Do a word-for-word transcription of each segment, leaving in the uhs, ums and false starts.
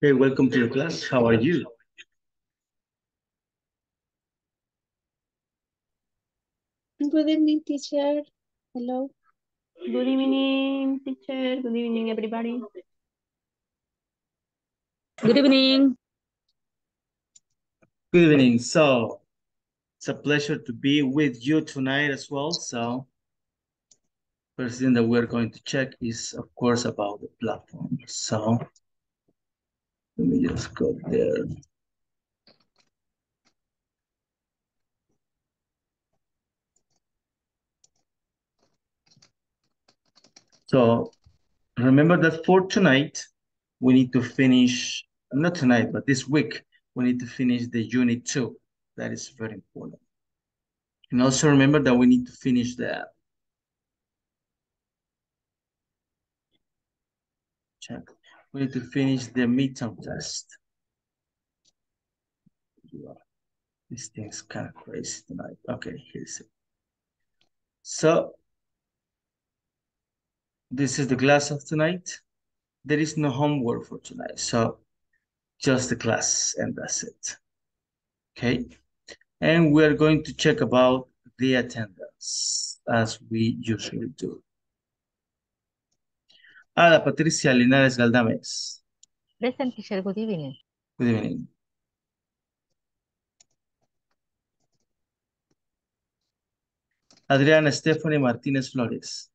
Hey, welcome to the class. How are you? Good evening, teacher. Hello. Good evening, teacher. Good evening, everybody. Good evening. Good evening. So, it's a pleasure to be with you tonight as well. So, first thing that we're going to check is, of course, about the platform. So, let me just go there. So remember that for tonight, we need to finish, not tonight, but this week, we need to finish the unit two. That is very important. And also remember that we need to finish the check. We need to finish the midterm test. This thing's kind of crazy tonight. Okay, here's it. So this is the class of tonight. There is no homework for tonight. So just the class and that's it. Okay. And we're going to check about the attendance as we usually do. Ana Patricia Linares Galdames. Present, teacher. Good evening. Good evening. Adriana Stephanie Martínez Flores.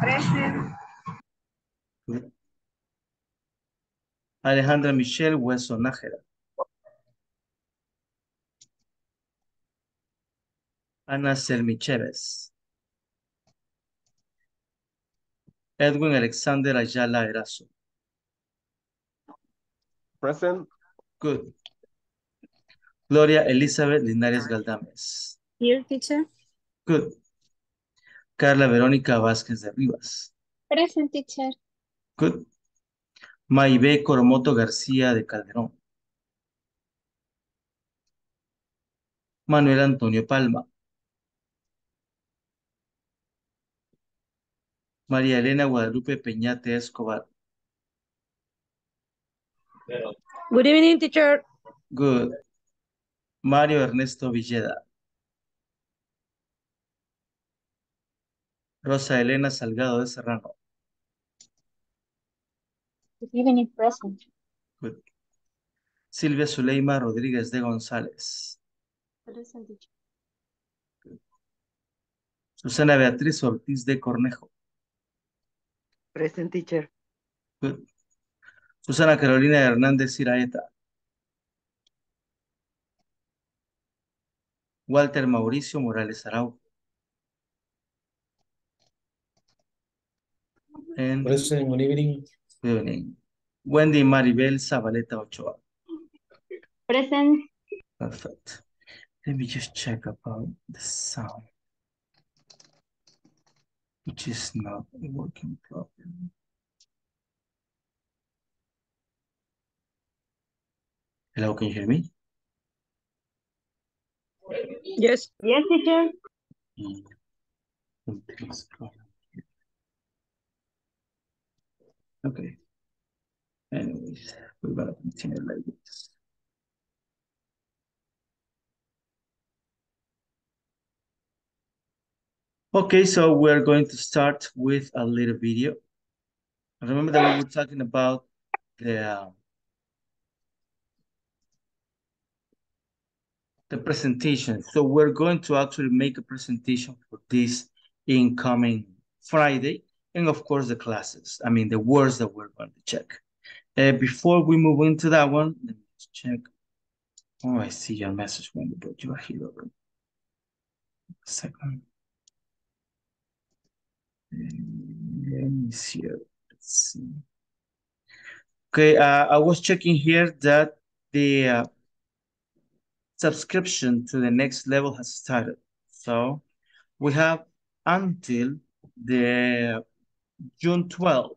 Present. Good. Alejandra Michelle Hueso-Najera. Ana Sermicheves. Edwin Alexander Ayala Erazo. Present. Good. Gloria Elizabeth Linares Galdames. Here, teacher. Good. Carla Verónica Vázquez de Rivas. Present, teacher. Good. Maibé Coromoto García de Calderón. Manuel Antonio Palma. María Elena Guadalupe Peñate Escobar. Good evening, teacher. Good. Mario Ernesto Villeda. Rosa Elena Salgado de Serrano. Good evening, present. Good. Silvia Suleyma Rodríguez de González. Present, teacher. Good. Susana Beatriz Ortiz de Cornejo. Present, teacher. Good. Susana Carolina Hernandez Iraeta. Walter Mauricio Morales Arau. And present, good evening. Good evening. Wendy Maribel Zabaleta Ochoa. Present. Perfect. Let me just check about the sound, which is not working properly. Hello, can you hear me? Yes. Yes, teacher. Okay. Anyways, we're gonna continue like this. Okay, so we're going to start with a little video. Remember that we were talking about the uh, the presentation. So we're going to actually make a presentation for this incoming Friday, and of course the classes. I mean the words that we're going to check. Uh, before we move into that one, let me check. Oh, I see your message, Wendy, but you are here already. A second. Let me see. Let's see. Okay, uh, I was checking here that the uh, subscription to the next level has started. So we have until the June twelfth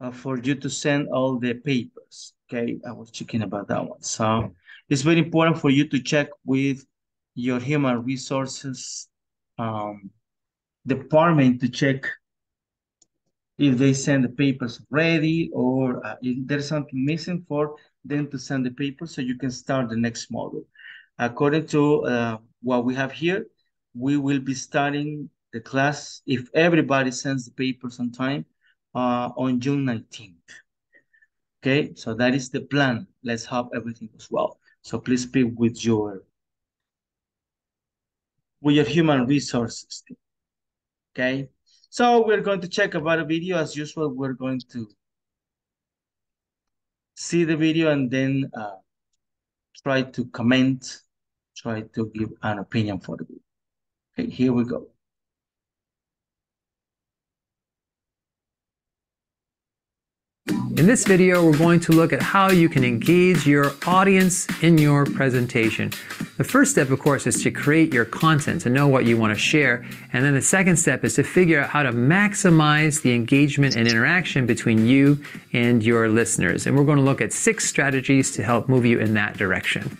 uh, for you to send all the papers. Okay, I was checking about that one. So okay. It's very important for you to check with your human resources um, department to check if they send the papers ready or uh, if there's something missing for them to send the papers so you can start the next module. According to uh, what we have here, we will be starting the class if everybody sends the papers on time uh, on June nineteenth. Okay, so that is the plan. Let's hope everything goes well. So please be with your with your human resources team. Okay, so we're going to check about a video as usual. We're going to see the video and then uh, try to comment, try to give an opinion for the video. Okay, here we go. In this video, we're going to look at how you can engage your audience in your presentation. The first step, of course, is to create your content, to know what you want to share. And then the second step is to figure out how to maximize the engagement and interaction between you and your listeners. And we're going to look at six strategies to help move you in that direction.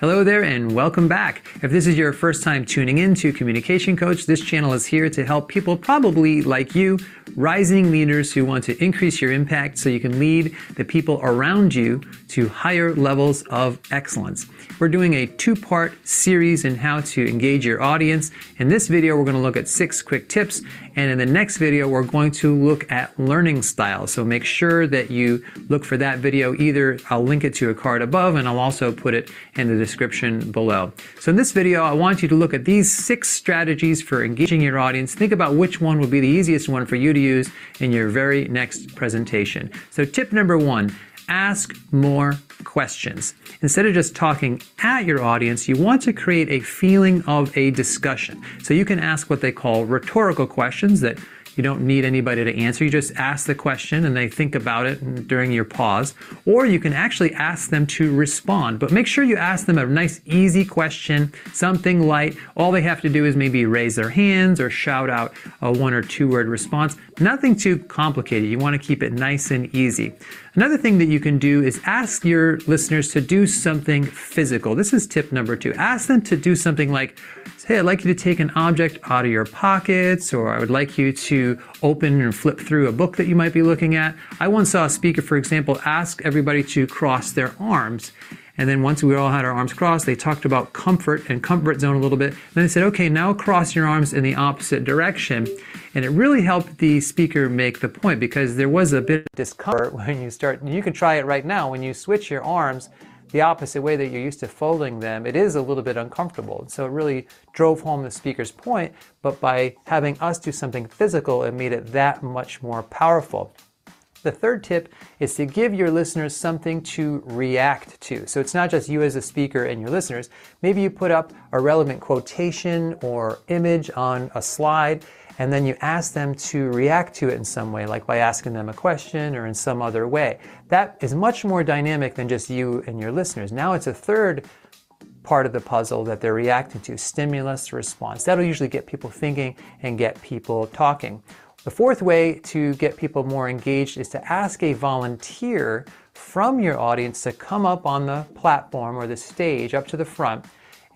Hello there and welcome back. If this is your first time tuning in to Communication Coach, this channel is here to help people probably like you, rising leaders who want to increase your impact so you can lead the people around you to higher levels of excellence. We're doing a two-part series in how to engage your audience. In this video, we're going to look at six quick tips, and in the next video, we're going to look at learning styles. So make sure that you look for that video. Either I'll link it to a card above, and I'll also put it in the description description below. So in this video, I want you to look at these six strategies for engaging your audience. Think about which one would be the easiest one for you to use in your very next presentation. So tip number one, ask more questions. Instead of just talking at your audience, you want to create a feeling of a discussion. So you can ask what they call rhetorical questions that you don't need anybody to answer. You just ask the question and they think about it during your pause. Or you can actually ask them to respond, but make sure you ask them a nice, easy question, something light. All they have to do is maybe raise their hands or shout out a one or two word response. Nothing too complicated. You want to keep it nice and easy. Another thing that you can do is ask your listeners to do something physical. This is tip number two. Ask them to do something like, hey, I'd like you to take an object out of your pockets, or I would like you to open and flip through a book that you might be looking at. I once saw a speaker, for example, ask everybody to cross their arms. And then once we all had our arms crossed, they talked about comfort and comfort zone a little bit. Then they said, okay, now cross your arms in the opposite direction. And it really helped the speaker make the point, because there was a bit of discomfort when you start, and you can try it right now, when you switch your arms the opposite way that you're used to folding them, it is a little bit uncomfortable. So it really drove home the speaker's point, but by having us do something physical, it made it that much more powerful. The third tip is to give your listeners something to react to. So it's not just you as a speaker and your listeners. Maybe you put up a relevant quotation or image on a slide, and then you ask them to react to it in some way, like by asking them a question or in some other way. That is much more dynamic than just you and your listeners. Now it's a third part of the puzzle that they're reacting to, stimulus response. That'll usually get people thinking and get people talking. The fourth way to get people more engaged is to ask a volunteer from your audience to come up on the platform or the stage up to the front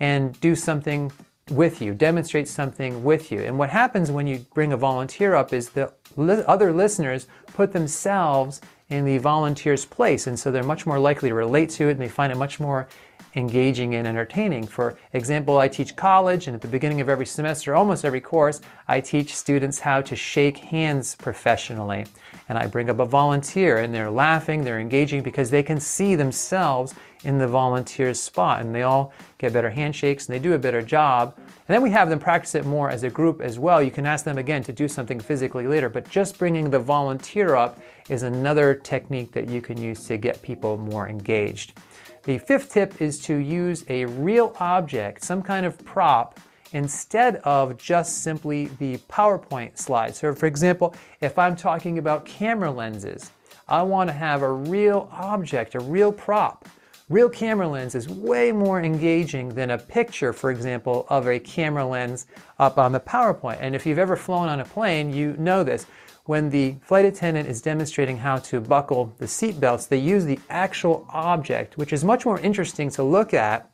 and do something with you, demonstrate something with you. And what happens when you bring a volunteer up is the li- other listeners put themselves in the volunteer's place, and so they're much more likely to relate to it, and they find it much more engaging and entertaining. For example, I teach college, and at the beginning of every semester, almost every course, I teach students how to shake hands professionally. And I bring up a volunteer, and they're laughing, they're engaging, because they can see themselves in the volunteer's spot, and they all get better handshakes, and they do a better job. And then we have them practice it more as a group as well. You can ask them again to do something physically later, but just bringing the volunteer up is another technique that you can use to get people more engaged. The fifth tip is to use a real object, some kind of prop, instead of just simply the PowerPoint slide. So for example, if I'm talking about camera lenses, I want to have a real object, a real prop. Real camera lens is way more engaging than a picture, for example, of a camera lens up on the PowerPoint. And if you've ever flown on a plane, you know this. When the flight attendant is demonstrating how to buckle the seat belts, they use the actual object, which is much more interesting to look at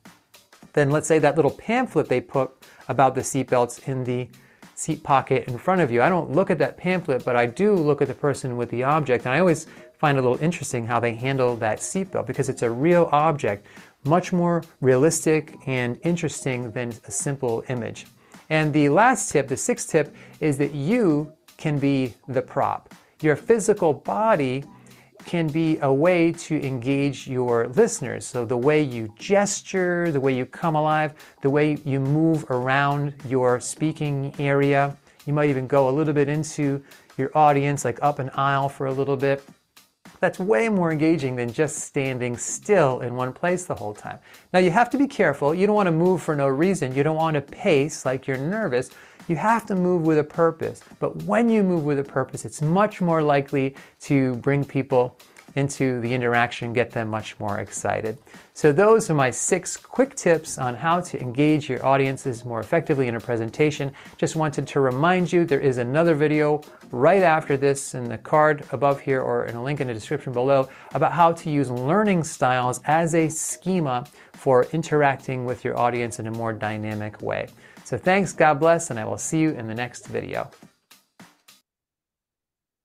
than, let's say, that little pamphlet they put about the seatbelts in the seat pocket in front of you. I don't look at that pamphlet, but I do look at the person with the object. And I always find it a little interesting how they handle that seatbelt, because it's a real object, much more realistic and interesting than a simple image. And the last tip, the sixth tip, is that you can be the prop. Your physical body can be a way to engage your listeners. So the way you gesture, the way you come alive, the way you move around your speaking area. You might even go a little bit into your audience, like up an aisle for a little bit. That's way more engaging than just standing still in one place the whole time. Now you have to be careful. You don't want to move for no reason. You don't want to pace like you're nervous. You have to move with a purpose. But when you move with a purpose, it's much more likely to bring people into the interaction, get them much more excited. So those are my six quick tips on how to engage your audiences more effectively in a presentation. Just wanted to remind you there is another video right after this in the card above here or in a link in the description below about how to use learning styles as a schema for interacting with your audience in a more dynamic way. So thanks, God bless, and I will see you in the next video.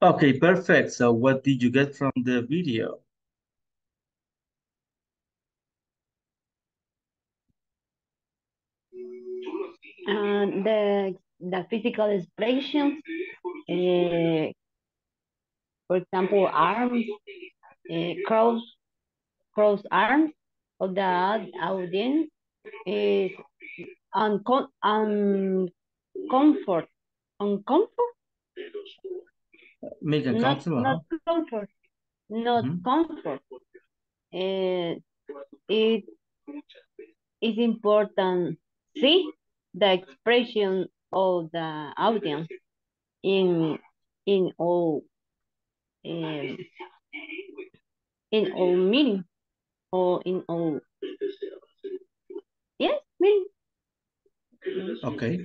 Okay, perfect. So what did you get from the video? Uh, the, the physical expressions, uh, for example, arms, uh, cross, cross arms of the audience is uncom uncomfort. Uncomfort? Make a not, comfort, not huh? comfort, not mm-hmm. comfort. Uh, it is important. See the expression of the audience in in all um, in all meaning or in all yes meaning. Okay,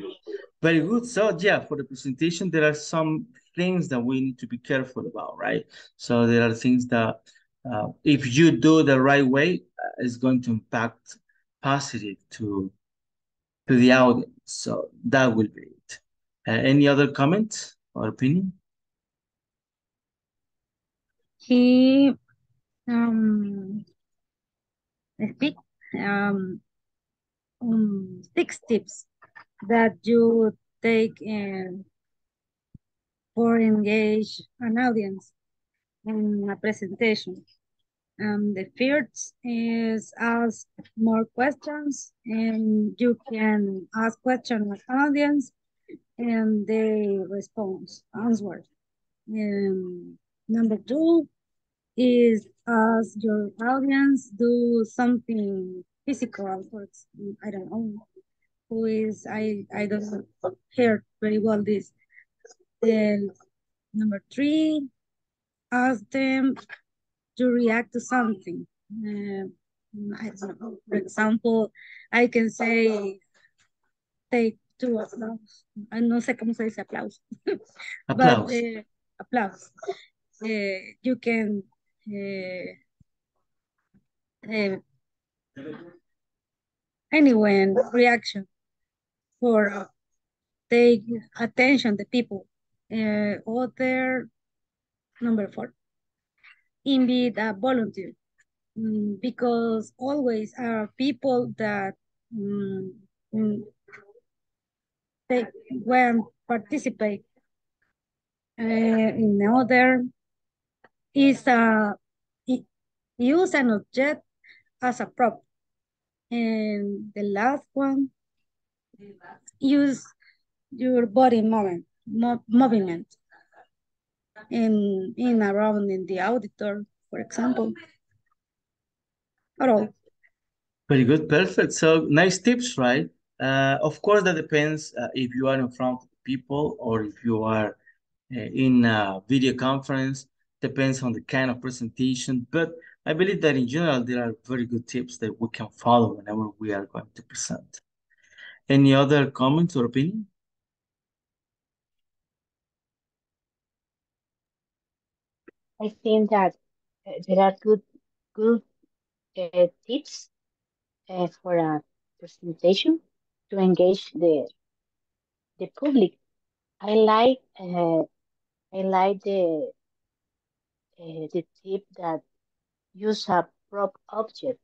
very good. So yeah, for the presentation, there are some things that we need to be careful about, right? So there are things that uh, if you do the right way, uh, it's going to impact positive to, to the audience. So that will be it. Uh, any other comment or opinion? He um, speak um, um, six tips that you take in or engage an audience in a presentation. Um, the first is ask more questions, and you can ask questions of audience and they respond, answer. Um, number two is ask your audience do something physical. For I don't know who is, I, I don't hear very well this. Then number three, ask them to react to something. Uh, I don't know. For example, I can say, take two applause. I no sé cómo se dice applause. Applause. But, uh, applause. Uh, you can uh, uh, anyone reaction for uh, take attention the people. Uh, other number four, invite a volunteer, mm, because always are people that mm, mm, they when participate. Uh, in other is a it, use an object as a prop, and the last one, use your body movement. movement in in around in the auditor, for example. All very good, perfect. So nice tips, right? Uh, of course, that depends uh, if you are in front of people or if you are uh, in a video conference. Depends on the kind of presentation, but I believe that in general there are very good tips that we can follow whenever we are going to present. Any other comments or opinion? I think that uh, there are good, good uh, tips uh, for a presentation to engage the the public. I like uh, I like the uh, the tip that use a prop object.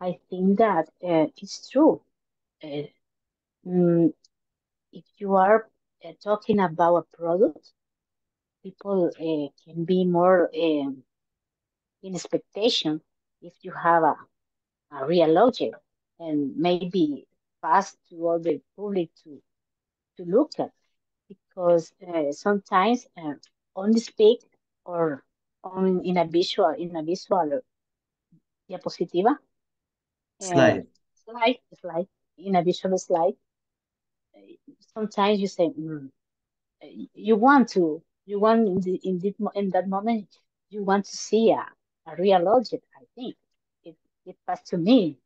I think that uh, it's true. Uh, mm, if you are uh, talking about a product, people uh, can be more um, in expectation if you have a, a real object and maybe pass to all the public to to look at, because uh, sometimes uh, on the speak or on in a visual in a visual diapositiva slide uh, slide slide in a visual slide, sometimes you say mm, you want to you want in the, in, the, in that moment you want to see a, a real object. I think it it passed to me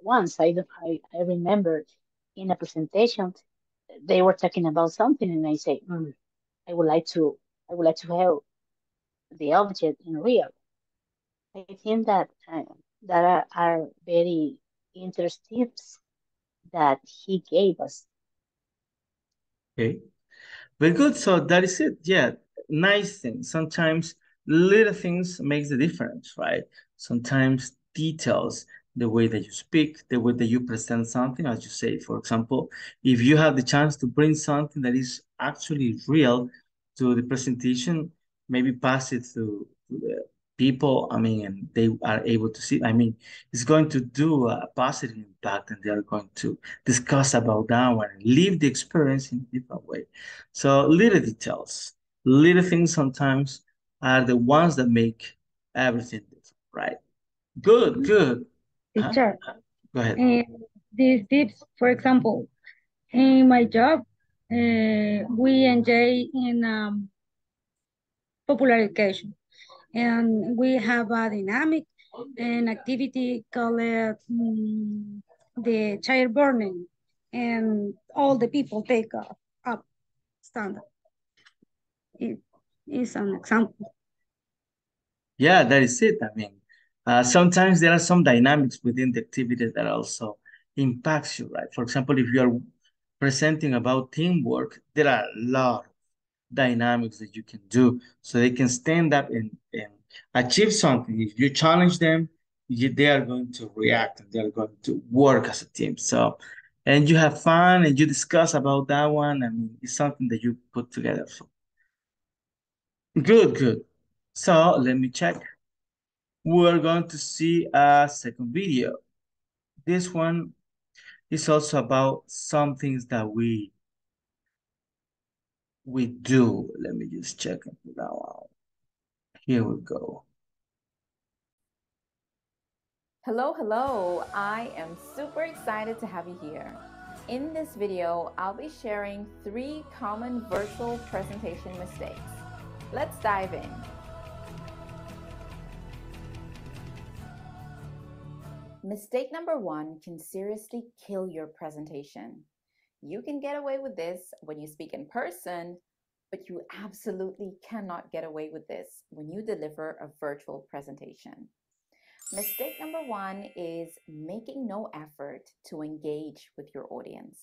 once. I don't I, I remember in a presentation they were talking about something and I say mm, I would like to I would like to have the object in real. I think that uh, that are, are very interesting tips that he gave us. Okay, very good. So that is it. Yeah, nice thing. Sometimes little things makes the difference, right? Sometimes details, the way that you speak, the way that you present something, as you say, for example, if you have the chance to bring something that is actually real to the presentation, maybe pass it to the people, I mean, and they are able to see, I mean, it's going to do a positive impact and they are going to discuss about that one and live the experience in a different way. So little details, little things sometimes are the ones that make everything different, right? Good, good. Teacher, uh, go ahead. Uh, these tips, for example, in my job, uh, we engage in um, popular education, and we have a dynamic and activity called um, the child burning, and all the people take up, up standard. It is an example. Yeah, that is it. I mean, Uh, sometimes there are some dynamics within the activity that also impacts you, right? For example, if you are presenting about teamwork, there are a lot of dynamics that you can do so they can stand up and, and achieve something. If you challenge them, you, they are going to react and they are going to work as a team. So, and you have fun and you discuss about that one. I mean, it's something that you put together. So. Good, good. So let me check. We're going to see a second video. This one is also about some things that we we do. Let me just check into that one. Here we go. Hello, hello. I am super excited to have you here. In this video, I'll be sharing three common virtual presentation mistakes. Let's dive in. Mistake number one can seriously kill your presentation. You can get away with this when you speak in person, but you absolutely cannot get away with this when you deliver a virtual presentation. Mistake number one is making no effort to engage with your audience.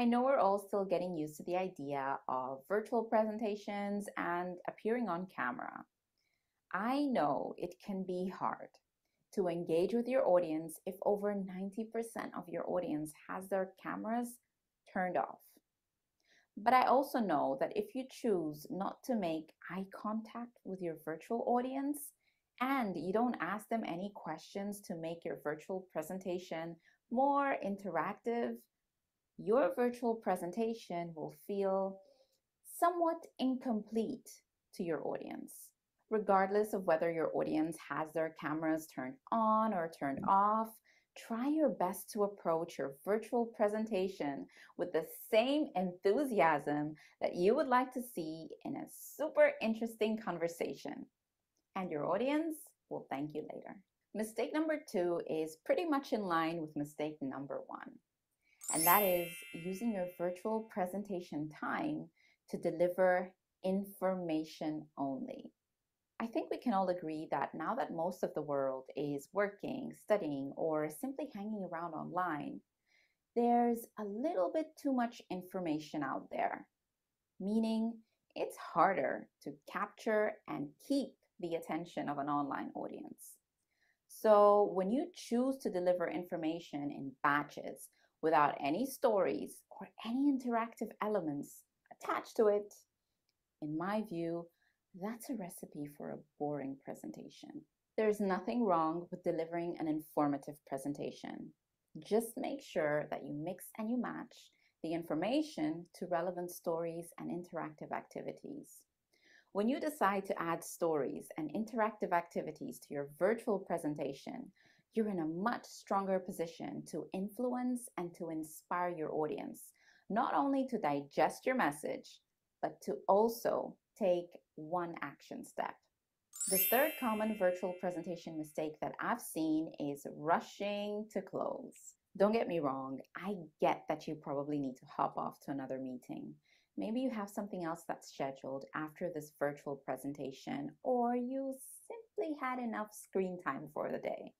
I know we're all still getting used to the idea of virtual presentations and appearing on camera. I know it can be hard to engage with your audience if over ninety percent of your audience has their cameras turned off. But I also know that if you choose not to make eye contact with your virtual audience and you don't ask them any questions to make your virtual presentation more interactive, your virtual presentation will feel somewhat incomplete to your audience. Regardless of whether your audience has their cameras turned on or turned off, try your best to approach your virtual presentation with the same enthusiasm that you would like to see in a super interesting conversation. And your audience will thank you later. Mistake number two is pretty much in line with mistake number one, and that is using your virtual presentation time to deliver information only. I think we can all agree that now that most of the world is working, studying, or simply hanging around online, there's a little bit too much information out there, meaning it's harder to capture and keep the attention of an online audience. So when you choose to deliver information in batches without any stories or any interactive elements attached to it, in my view, that's a recipe for a boring presentation. There's nothing wrong with delivering an informative presentation. Just make sure that you mix and you match the information to relevant stories and interactive activities. When you decide to add stories and interactive activities to your virtual presentation, you're in a much stronger position to influence and to inspire your audience, not only to digest your message, but to also take one action step. The third common virtual presentation mistake that I've seen is rushing to close. Don't get me wrong, I get that you probably need to hop off to another meeting. Maybe you have something else that's scheduled after this virtual presentation, or you simply had enough screen time for the day.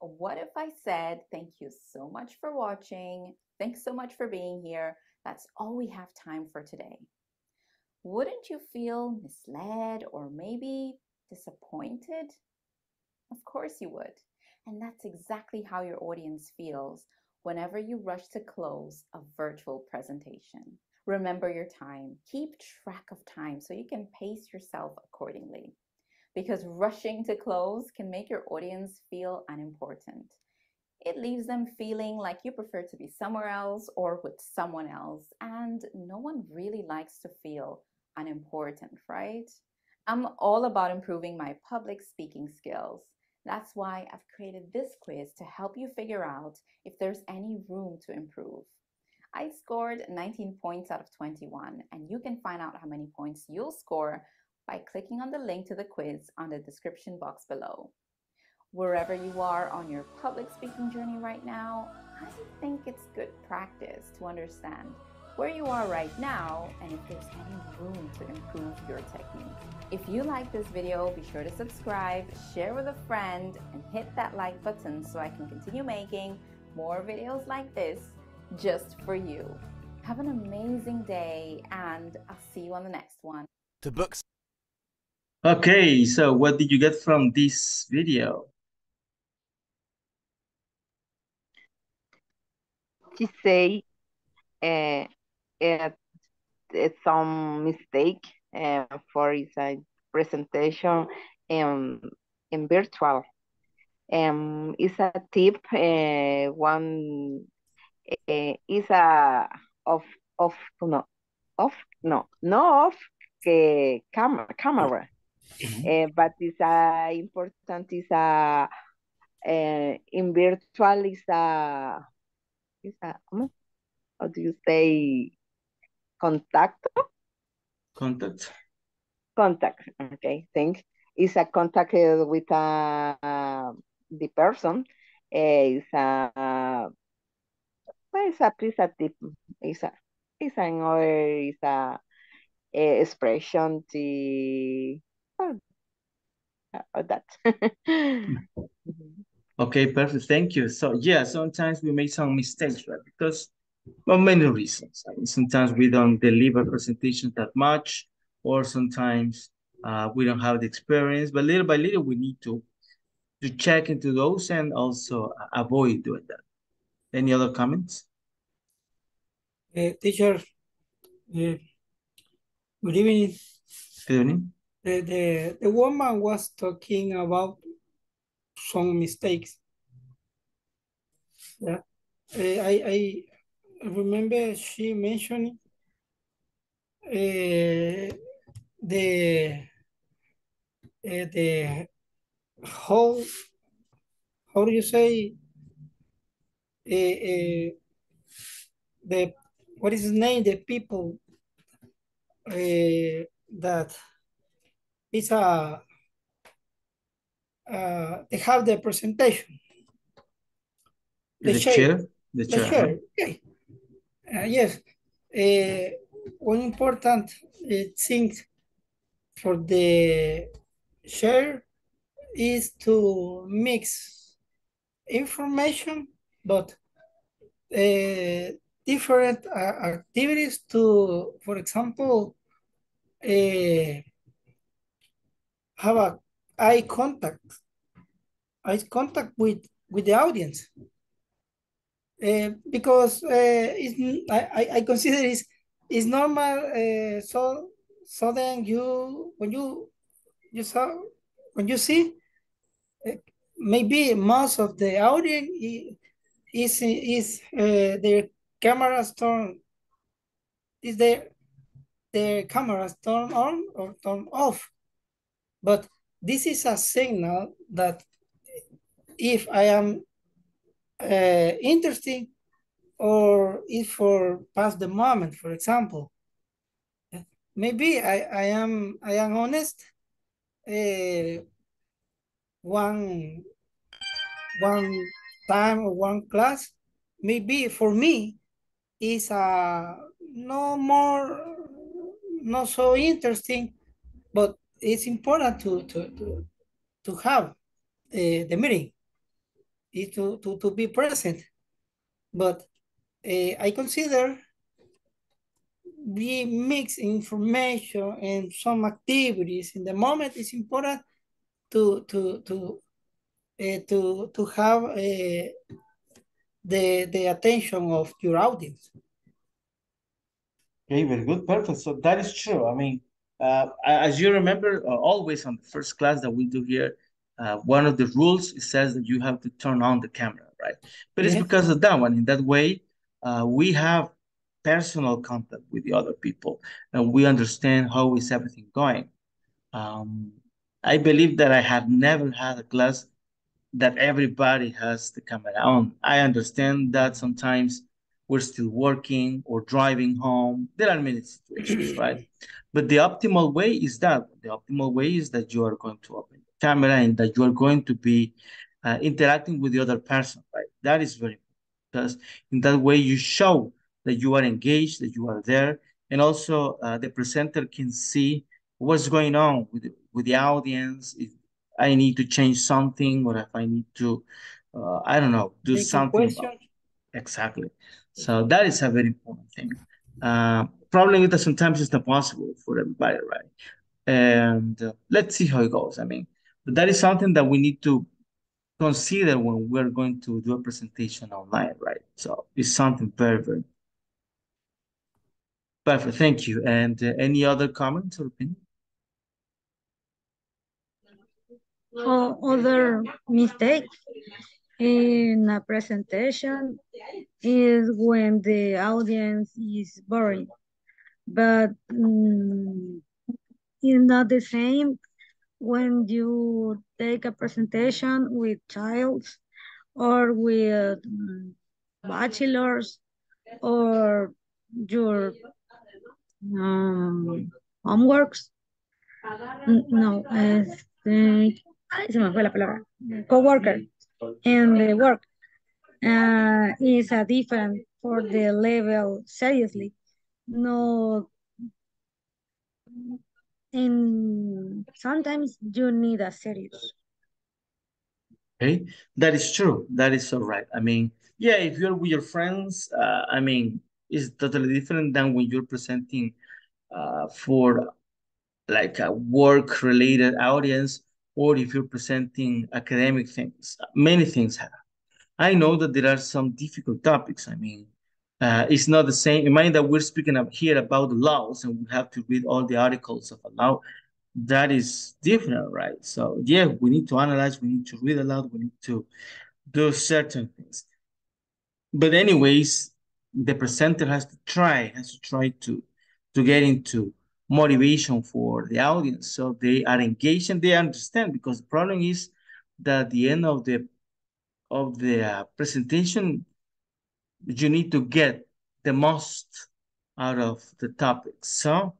What if I said, thank you so much for watching, thanks so much for being here, that's all we have time for today. Wouldn't you feel misled or maybe disappointed? Of course you would. And that's exactly how your audience feels whenever you rush to close a virtual presentation. Remember your time. Keep track of time so you can pace yourself accordingly, because rushing to close can make your audience feel unimportant. It leaves them feeling like you prefer to be somewhere else or with someone else, and no one really likes to feel unimportant, right? I'm all about improving my public speaking skills. That's why I've created this quiz to help you figure out if there's any room to improve. I scored nineteen points out of twenty-one, and you can find out how many points you'll score by clicking on the link to the quiz on the description box below. Wherever you are on your public speaking journey right now, I think it's good practice to understand where you are right now and if there's any room to improve your technique. If you like this video, be sure to subscribe, share with a friend, and hit that like button so I can continue making more videos like this just for you. Have an amazing day, and I'll see you on the next one. The books. Okay, so what did you get from this video? She say uh, uh, some mistake uh, for his uh, presentation um, in virtual. Um, it's a tip. Uh, one uh, is a off, off, no, off, no, no, off uh, cam camera. Mm-hmm. uh, but it's uh, important. Is a uh, uh, in virtual is a is a how do you say contact? Contact. Contact. Okay, thanks. Is a contact uh, with a uh, the person. Uh, is a uh, is a piece of tip. Is a is another is a, a expression the. Oh, that. Okay, perfect. Thank you. So yeah, sometimes we make some mistakes, right? Because for many reasons. I mean, sometimes we don't deliver presentations that much, or sometimes uh, we don't have the experience. But little by little, we need to to check into those and also avoid doing that. Any other comments? Uh, teacher, uh, good evening. Good evening. The, the, the woman was talking about some mistakes. Yeah, I, I remember she mentioned uh, the uh, the how how do you say uh, uh, the what is his name the people uh, that. It's a, uh, they have the presentation. The, the chair. chair? The, the chair. chair. Okay. Uh, yes. Uh, one important uh, thing for the Share is to mix information, but uh, different uh, activities to, for example, uh, have a eye contact, eye contact with, with the audience. Uh, because uh, it's, I, I consider it's, it's normal, uh, so, so then you, when you, you saw, when you see, uh, maybe most of the audience is, is uh, their cameras turn, is their, their cameras turn on or turn off. But this is a signal that if I am uh, interesting or if for past the moment, for example, maybe I, I am, I am honest. Uh, one, one time or one class, maybe for me is uh, no more, not so interesting, but it's important to to to, to have uh, the meeting, is to, to to be present. But uh, I consider we mix information and some activities in the moment. It's important to to to uh, to to have uh, the the attention of your audience. Okay, very good, perfect. So that is true. I mean, uh, as you remember, uh, always on the first class that we do here, uh, one of the rules it says that you have to turn on the camera, right? But yes, it's because of that one. In that way, uh, we have personal contact with the other people, and we understand how is everything going. Um, I believe that I have never had a class that everybody has the camera on. I understand that sometimes we're still working or driving home. There are many situations, right? But the optimal way is that. The optimal way is that you are going to open the camera and that you are going to be uh, interacting with the other person, right? That is very important, because in that way you show that you are engaged, that you are there. And also uh, the presenter can see what's going on with the, with the audience. If I need to change something, or if I need to, uh, I don't know, do Make something. Exactly. So that is a very important thing. Uh, problem is that sometimes it's not possible for everybody, right? And uh, let's see how it goes. I mean, but that is something that we need to consider when we're going to do a presentation online, right? So it's something very, very important. Perfect, thank you. And uh, any other comments or opinion? Uh, other mistakes in a presentation is when the audience is boring, but um, it's not the same when you take a presentation with child or with um, bachelors or your Um, homeworks, no, este, ay, se me fue la palabra, co-worker, and the work uh, is a different for the level, seriously, no, and sometimes you need a serious. Okay, that is true, that is all right. I mean, yeah, if you're with your friends, uh, I mean, is totally different than when you're presenting uh, for like a work-related audience, or if you're presenting academic things. Many things happen. I know that there are some difficult topics. I mean, uh, it's not the same. Imagine that we're speaking up here about the laws and we have to read all the articles of a law. That is different, right? So yeah, we need to analyze, we need to read aloud, we need to do certain things. But anyways, the presenter has to try, has to try to, to get into motivation for the audience. So they are engaged and they understand, because the problem is that at the end of the, of the uh, presentation, you need to get the most out of the topic. So uh,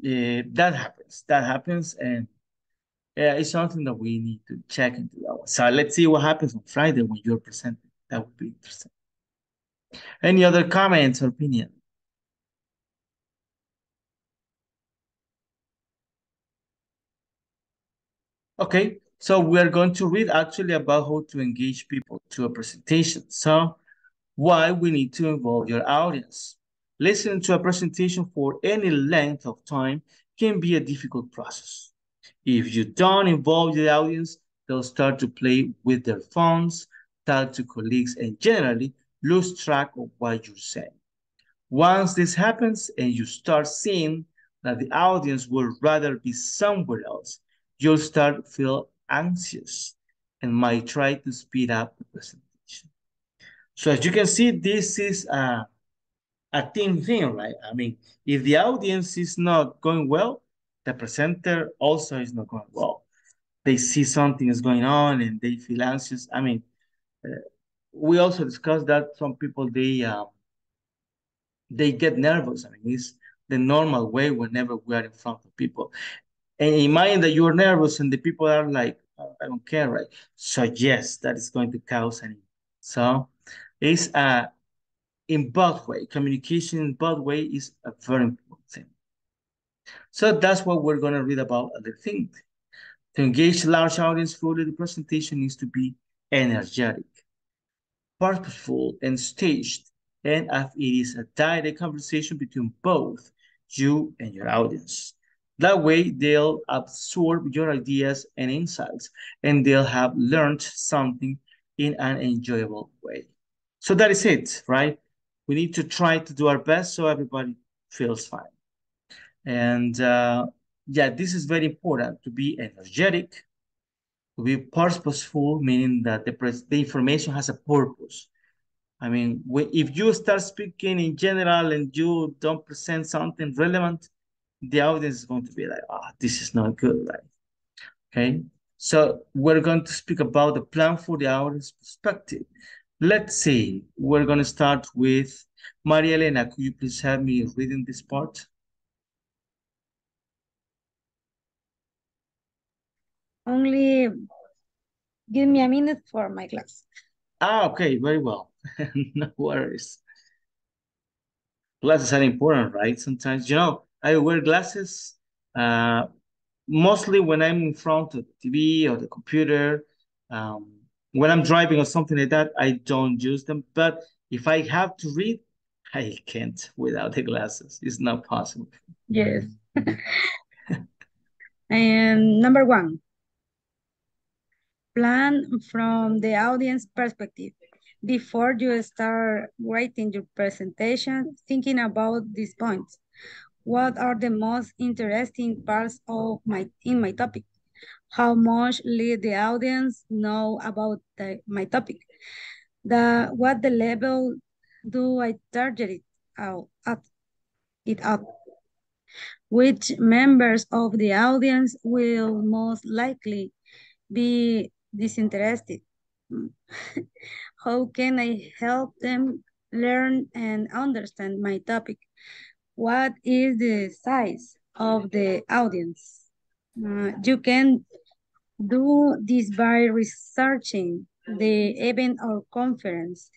that happens, that happens. And uh, it's something that we need to check into that one. So let's see what happens on Friday when you're presenting. That would be interesting. Any other comments or opinion? Okay, so we are going to read actually about how to engage people to a presentation. So why we need to involve your audience. Listening to a presentation for any length of time can be a difficult process. If you don't involve the audience, they'll start to play with their phones, talk to colleagues, and generally lose track of what you're saying. Once this happens and you start seeing that the audience would rather be somewhere else, you'll start to feel anxious and might try to speed up the presentation. So as you can see, this is a, a team thing, right? I mean, if the audience is not going well, the presenter also is not going well. They see something is going on and they feel anxious. I mean, uh, we also discussed that some people, they uh, they get nervous. I mean, it's the normal way whenever we are in front of people. And imagine that you're nervous and the people are like, oh, I don't care, right? So yes, that is going to cause an impact. So it's uh, in both ways. Communication in both ways is a very important thing. So that's what we're going to read about other things. To engage large audience fully, the presentation needs to be energetic, purposeful, and staged. And as it is a direct conversation between both you and your audience. That way, they'll absorb your ideas and insights, and they'll have learned something in an enjoyable way. So that is it, right? We need to try to do our best so everybody feels fine. And uh, yeah, this is very important, to be energetic, to be purposeful, meaning that the, pres the information has a purpose. I mean, we, if you start speaking in general and you don't present something relevant, the audience is going to be like, ah, oh, this is not good, right? Okay, so we're going to speak about the plan for the audience perspective. Let's see, we're going to start with Maria Elena. Could you please help me reading this part? Only give me a minute for my class. Ah, okay, very well. No worries. Glasses are important, right? Sometimes, you know, I wear glasses uh, mostly when I'm in front of the T V or the computer. Um, when I'm driving or something like that, I don't use them. But if I have to read, I can't without the glasses. It's not possible. Yes. And number one. Plan from the audience perspective. Before you start writing your presentation, thinking about these points. What are the most interesting parts of my in my topic? How much let the audience know about the, my topic? The what the level do I target it out at it at? Which members of the audience will most likely be disinterested? How can I help them learn and understand my topic? What is the size of the audience? Uh, you can do this by researching the event or conference,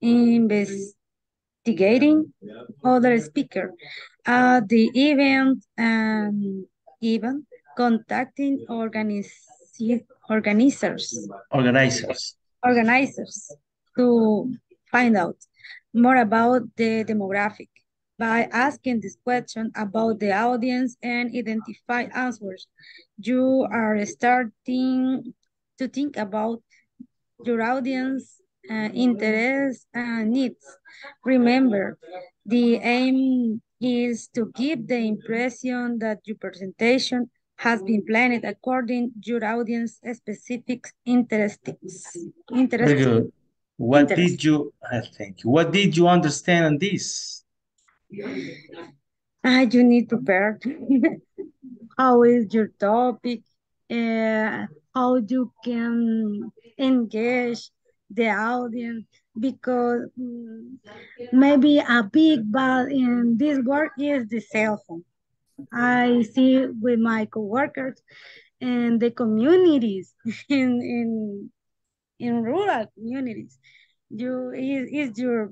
investigating other speakers at the event, and even contacting organizers. Organizers. Organizers. Organizers to find out more about the demographic by asking this question about the audience and identify answers. You are starting to think about your audience uh, interests and needs. Remember, the aim is to give the impression that your presentation has been planned according to your audience specific interests. Very good. What interest. did you, I think, what did you understand on this? Uh, you need to prepare. How is your topic? Uh, how you can engage the audience? Because um, maybe a big bad in this work is the cell phone. I see with my coworkers and the communities in in in rural communities, you is is your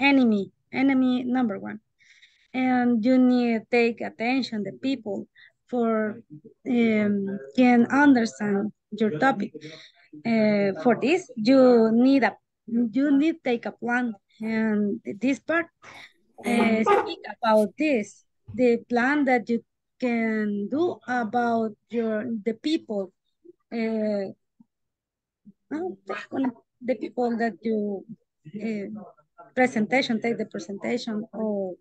enemy enemy number one, and you need to take attention the people for um, can understand your topic. Uh, for this, you need a you need take a plan, and this part uh, speak about this the plan that you can do about your the people, uh, the people that you uh, presentation take the presentation or.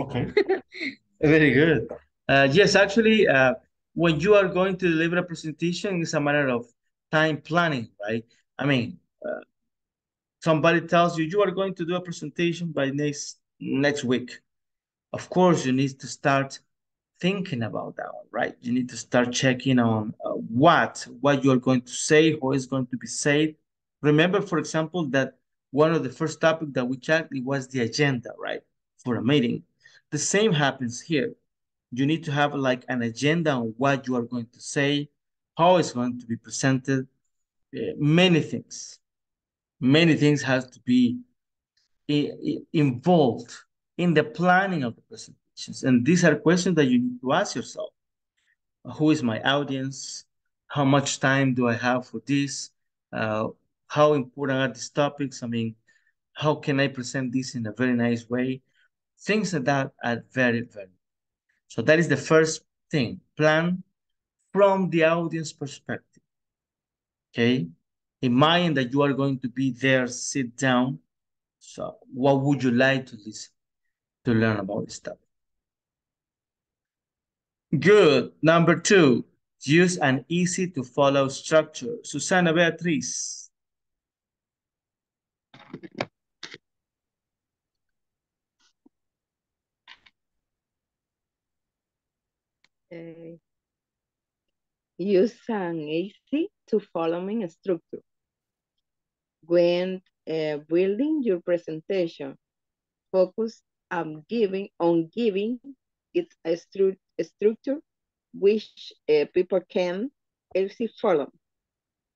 Okay, very good. Uh, yes, actually, uh, when you are going to deliver a presentation, it's a matter of time planning, right? I mean, uh, somebody tells you you are going to do a presentation by next next week. Of course, you need to start thinking about that one, right? You need to start checking on uh, what what you are going to say, what is going to be said. Remember, for example, that one of the first topics that we checked it was the agenda, right, for a meeting. The same happens here. You need to have like an agenda on what you are going to say, how it's going to be presented, uh, many things. Many things have to be involved in the planning of the presentations. And these are questions that you need to ask yourself. Who is my audience? How much time do I have for this? Uh, how important are these topics? I mean, how can I present this in a very nice way? Things like that are very, very. So that is the first thing, plan from the audience perspective, okay? Imagine that you are going to be there, sit down. So what would you like to listen, to learn about this stuff? Good, number two, use an easy to follow structure. Susana Beatriz. Uh, use an easy to following structure when uh, building your presentation. Focus on giving on giving it a, stru a structure which uh, people can easily follow.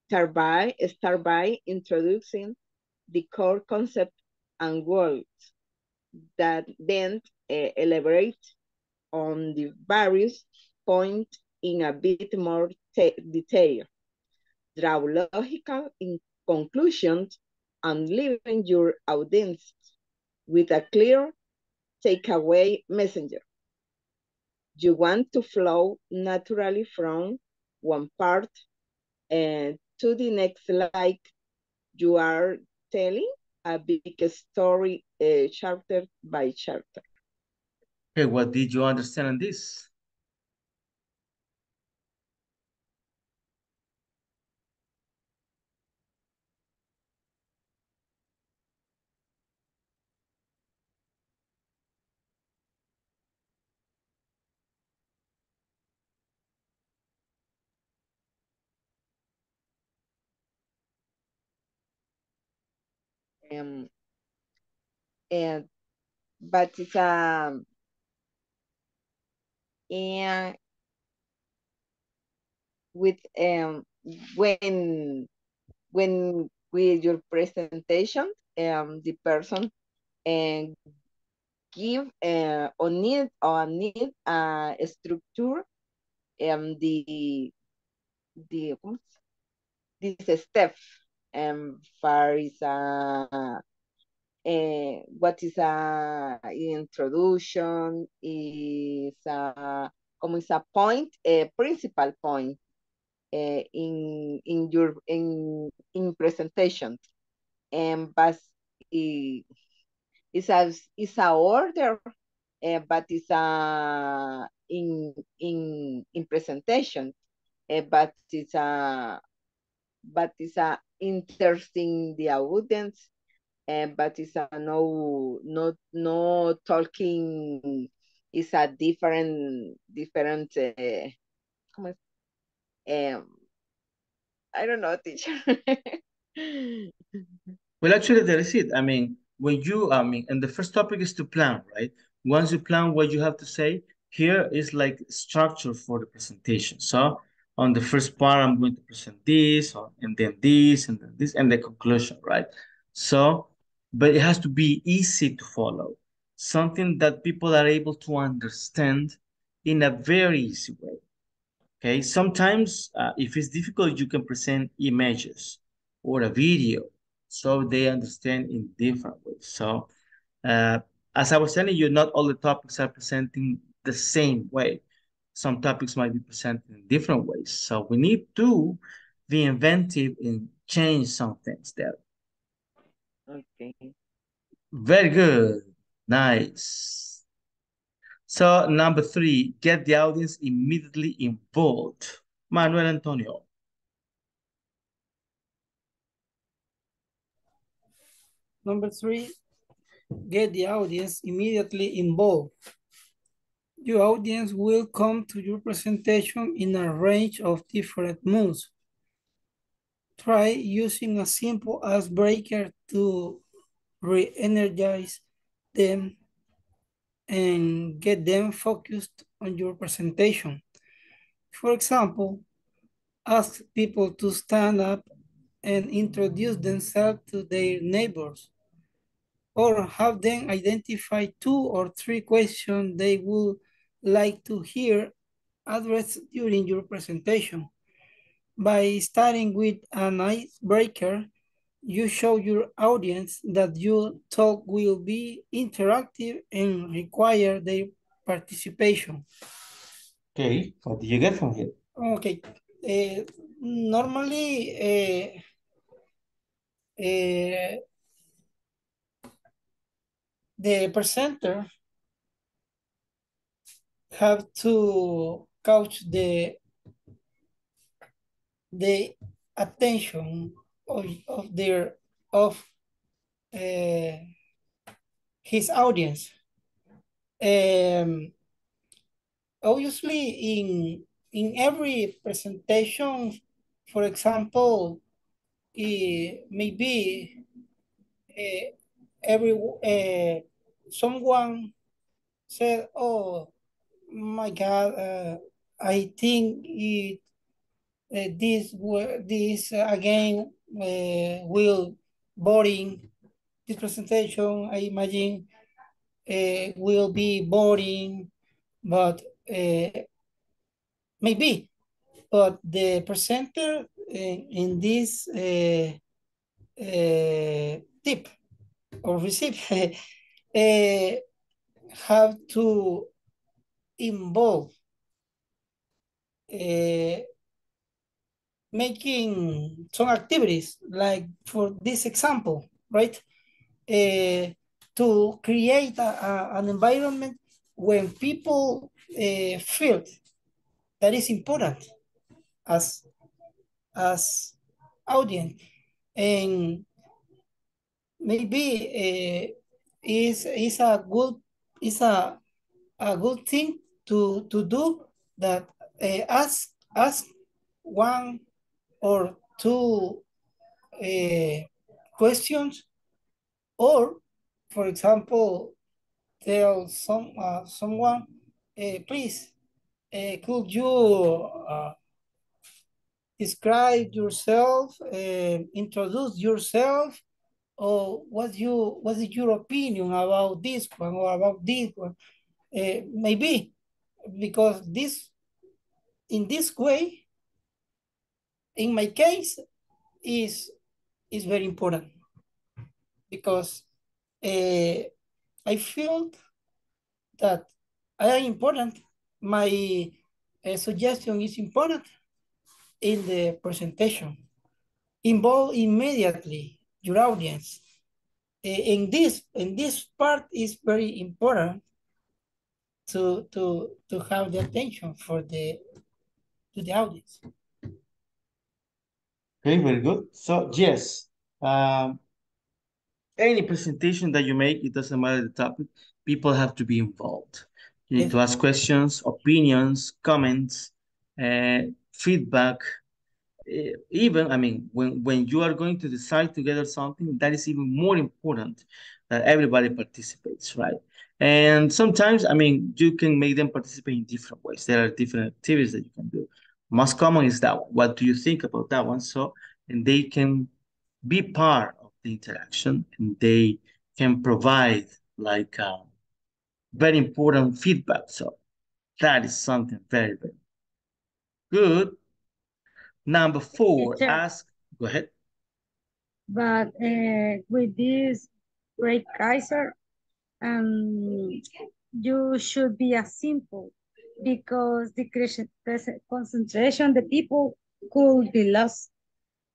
Start by start by introducing the core concept and goals, that then uh, elaborate on the various points in a bit more detail. Draw logical conclusions and leaving your audience with a clear takeaway messenger. You want to flow naturally from one part uh, to the next, like you are telling a big story uh, chapter by chapter. Okay, what did you understand on this? Um, and but it's um and with um when when with your presentation um the person and uh, give uh or need or need uh, a structure um the the this step. Um, far is a, uh, uh, what is a introduction, is a, como is a point, a principal point uh, in in your in in presentation, and but it is a is a order, uh, but is a in in in presentation, uh, but it's a but it's a interesting the audience, and uh, but it's a no no no talking is a different different uh, um I don't know, teacher. Well, actually there is it. I mean, when you I mean and the first topic is to plan, right? Once you plan what you have to say, here is like structure for the presentation. So on the first part, I'm going to present this, or, and then this, and then this, and the conclusion, right? So, but it has to be easy to follow. something that people are able to understand in a very easy way. Okay, sometimes uh, if it's difficult, you can present images or a video so they understand in different ways. So uh, as I was telling you, not all the topics are presenting the same way. Some topics might be presented in different ways. So we need to be inventive and change some things there. Okay. Very good. Nice. So number three, get the audience immediately involved. Manuel Antonio. Number three, get the audience immediately involved. Your audience will come to your presentation in a range of different moods. Try using a simple icebreaker to re-energize them and get them focused on your presentation. For example, ask people to stand up and introduce themselves to their neighbors, or have them identify two or three questions they would like to hear addressed during your presentation. By starting with an icebreaker, you show your audience that your talk will be interactive and require their participation. Okay, what do you get from here? Okay, uh, normally uh, uh, the presenter have to couch the the attention of, of their of uh, his audience. Um, obviously, in in every presentation, for example, it may be uh, every uh, someone said, "Oh my God, uh, I think it." Uh, this this uh, again uh, will boring. This presentation, I imagine, uh, will be boring, but uh, maybe. But the presenter in, in this uh, uh, tip or receipt uh, have to involve. Uh, making some activities, like for this example, right? Uh, to create a, a, an environment when people uh, feel that is important as, as audience. And maybe uh, is is a good is a a good thing to to do that uh, ask ask one or two uh, questions, or for example, tell some uh, someone, uh, please, uh, could you uh, describe yourself, uh, introduce yourself, or what you what is your opinion about this one or about this one? Uh, maybe because this in this way. In my case, is is very important because uh, I feel that I am important. My uh, suggestion is important in the presentation. Involve immediately your audience. In this in this part is very important to to to have the attention for the to the audience. Okay, very good. So yes, um, any presentation that you make, it doesn't matter the topic, people have to be involved. You need to ask questions, opinions, comments, uh, feedback. Even, I mean, when, when you are going to decide together something, that is even more important that everybody participates, right? And sometimes, I mean, you can make them participate in different ways. There are different activities that you can do. Most common is that one. What do you think about that one? So, and they can be part of the interaction and they can provide like uh, very important feedback. So that is something very, very good. Number four, teacher, ask, go ahead. But uh, with this great Kaiser, um, you should be as simple, because the concentration, the people could be lost.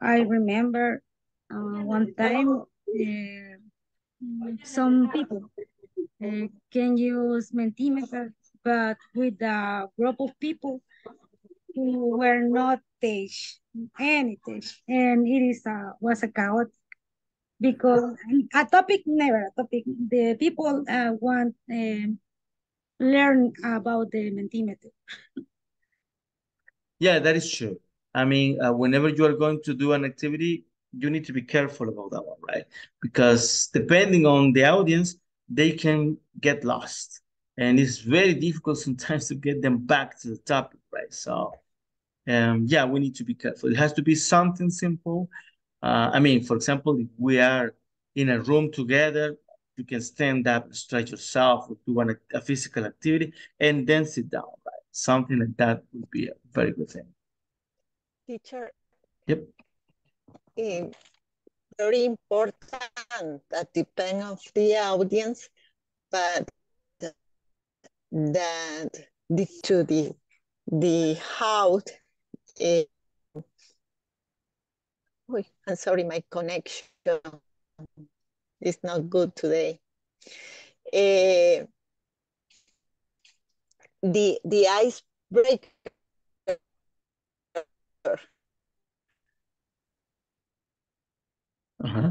I remember uh, one time uh, some people uh, can use Mentimeter, but with a group of people who were not teach any teach, and it is a, was a chaotic, because a topic never a topic. The people uh, want um, learn about the Mentimeter. Yeah, that is true. I mean, uh, whenever you are going to do an activity, you need to be careful about that one, right? Because depending on the audience, they can get lost. And it's very difficult sometimes to get them back to the topic, right? So, um, yeah, we need to be careful. It has to be something simple. Uh, I mean, for example, if we are in a room together, you can stand up, stretch yourself, or do an, a physical activity, and then sit down, right? Something like that would be a very good thing. Teacher, yep. Um, very important, that depends on the audience, but that the, to the, the how, uh, oh, I'm sorry, my connection is not good today. Uh, the, the icebreaker. Uh-huh.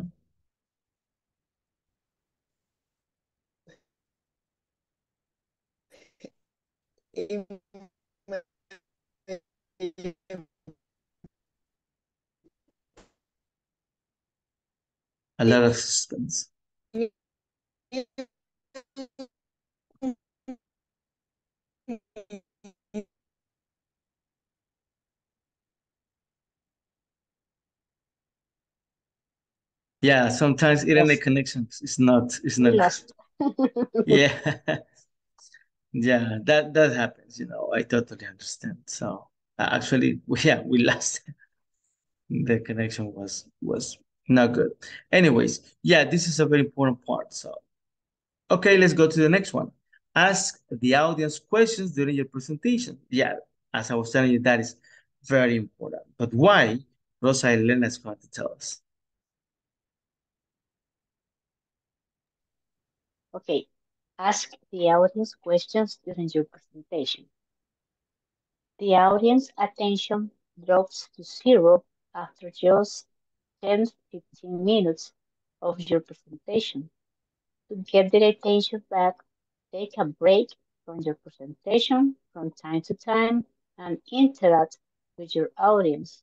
A lot of suspense. Yeah, sometimes internet connections is not, it's not. Yeah, yeah, that that happens. You know, I totally understand. So uh, actually, yeah, we lost. The connection was was not good. Anyways, yeah, this is a very important part. So, okay, let's go to the next one. Ask the audience questions during your presentation. Yeah, as I was telling you, that is very important. But why? Rosa Elena is going to tell us. Okay, ask the audience questions during your presentation. The audience attention drops to zero after just ten to fifteen minutes of your presentation. To get their attention back, take a break from your presentation from time to time and interact with your audience.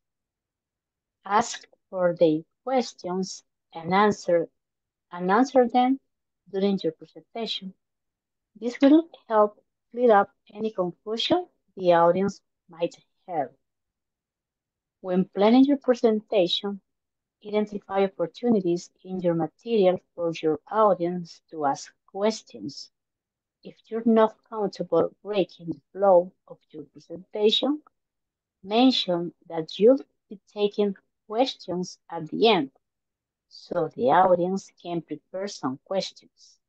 Ask for their questions and answer, and answer them during your presentation. This will help clear up any confusion the audience might have. When planning your presentation, identify opportunities in your material for your audience to ask questions. If you're not comfortable breaking the flow of your presentation, mention that you'll be taking questions at the end, so the audience can prepare some questions.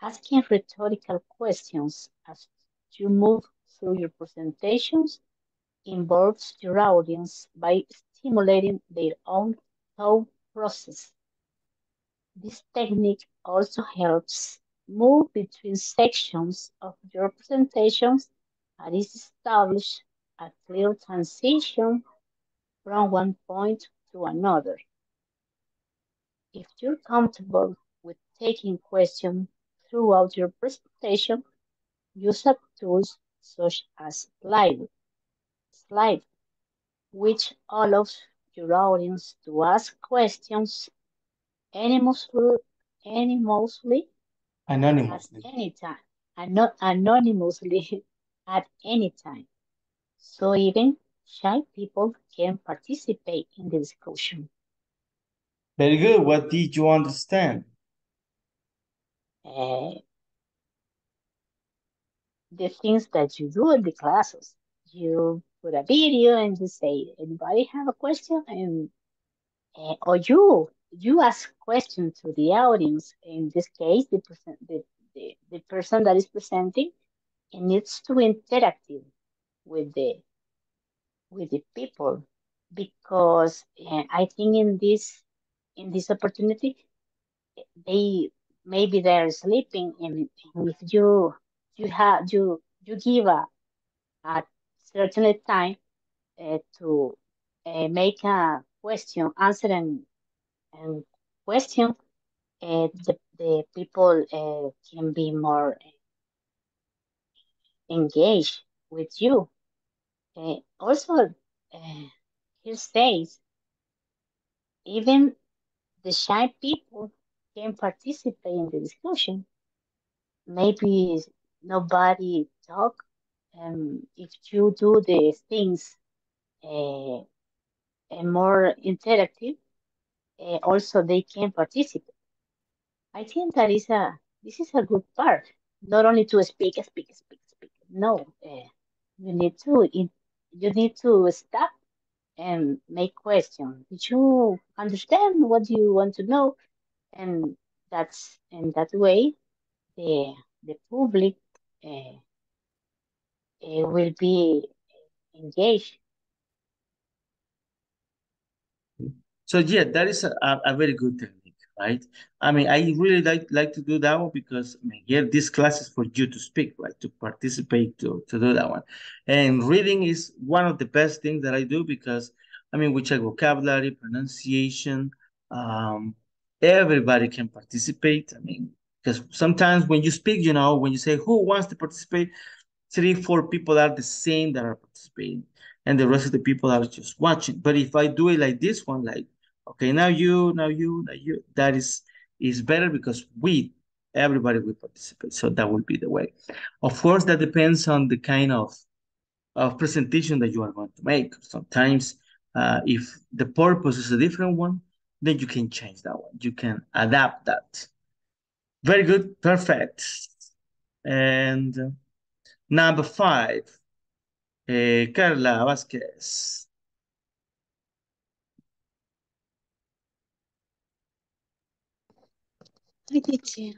Asking rhetorical questions as you move through your presentations involves your audience by stimulating their own thought process. This technique also helps move between sections of your presentations and is established a clear transition from one point to another. If you're comfortable with taking questions throughout your presentation, use up tools such as Slido, Slide, which allows your audience to ask questions anonymously, anonymously anonymously at any time, and not anonymously at any time. So even shy people can participate in the discussion. Very good. What did you understand? Uh, the things that you do in the classes. You put a video and you say, anybody have a question? And uh, or you you ask questions to the audience. In this case, the person, the, the, the person that is presenting, it needs to interactive with the with the people, because uh, I think in this in this opportunity, they maybe they are sleeping, and if you you have you you give a a certain time uh, to uh, make a question, answer and and question, uh, the the people uh, can be more engaged with you. Uh, also, uh, he says even the shy people can participate in the discussion. Maybe nobody talk. Um, if you do the things uh, uh, more interactive, uh, also they can participate. I think that is a this is a good part. Not only to speak, speak, speak, speak. No, uh, you need to in, you need to stop and make questions. Did you understand what you want to know? And that's in that way, the the public uh, uh, will be engaged. So yeah, that is a, a very good technique, right? I mean, I really like like to do that one because I mean, yeah, this class is for you to speak, right? To participate, to to do that one. And reading is one of the best things that I do because I mean, we check vocabulary, pronunciation. Um, Everybody can participate. I mean, because sometimes when you speak, you know, when you say who wants to participate, three, four people are the same that are participating, and the rest of the people are just watching. But if I do it like this one, like, okay, now you, now you, now you, that is is better because we, everybody will participate. So that will be the way. Of course, that depends on the kind of, of presentation that you are going to make. Sometimes uh, if the purpose is a different one, then you can change that one. You can adapt that. Very good, perfect. And number five, uh, Carla Vázquez. Okay.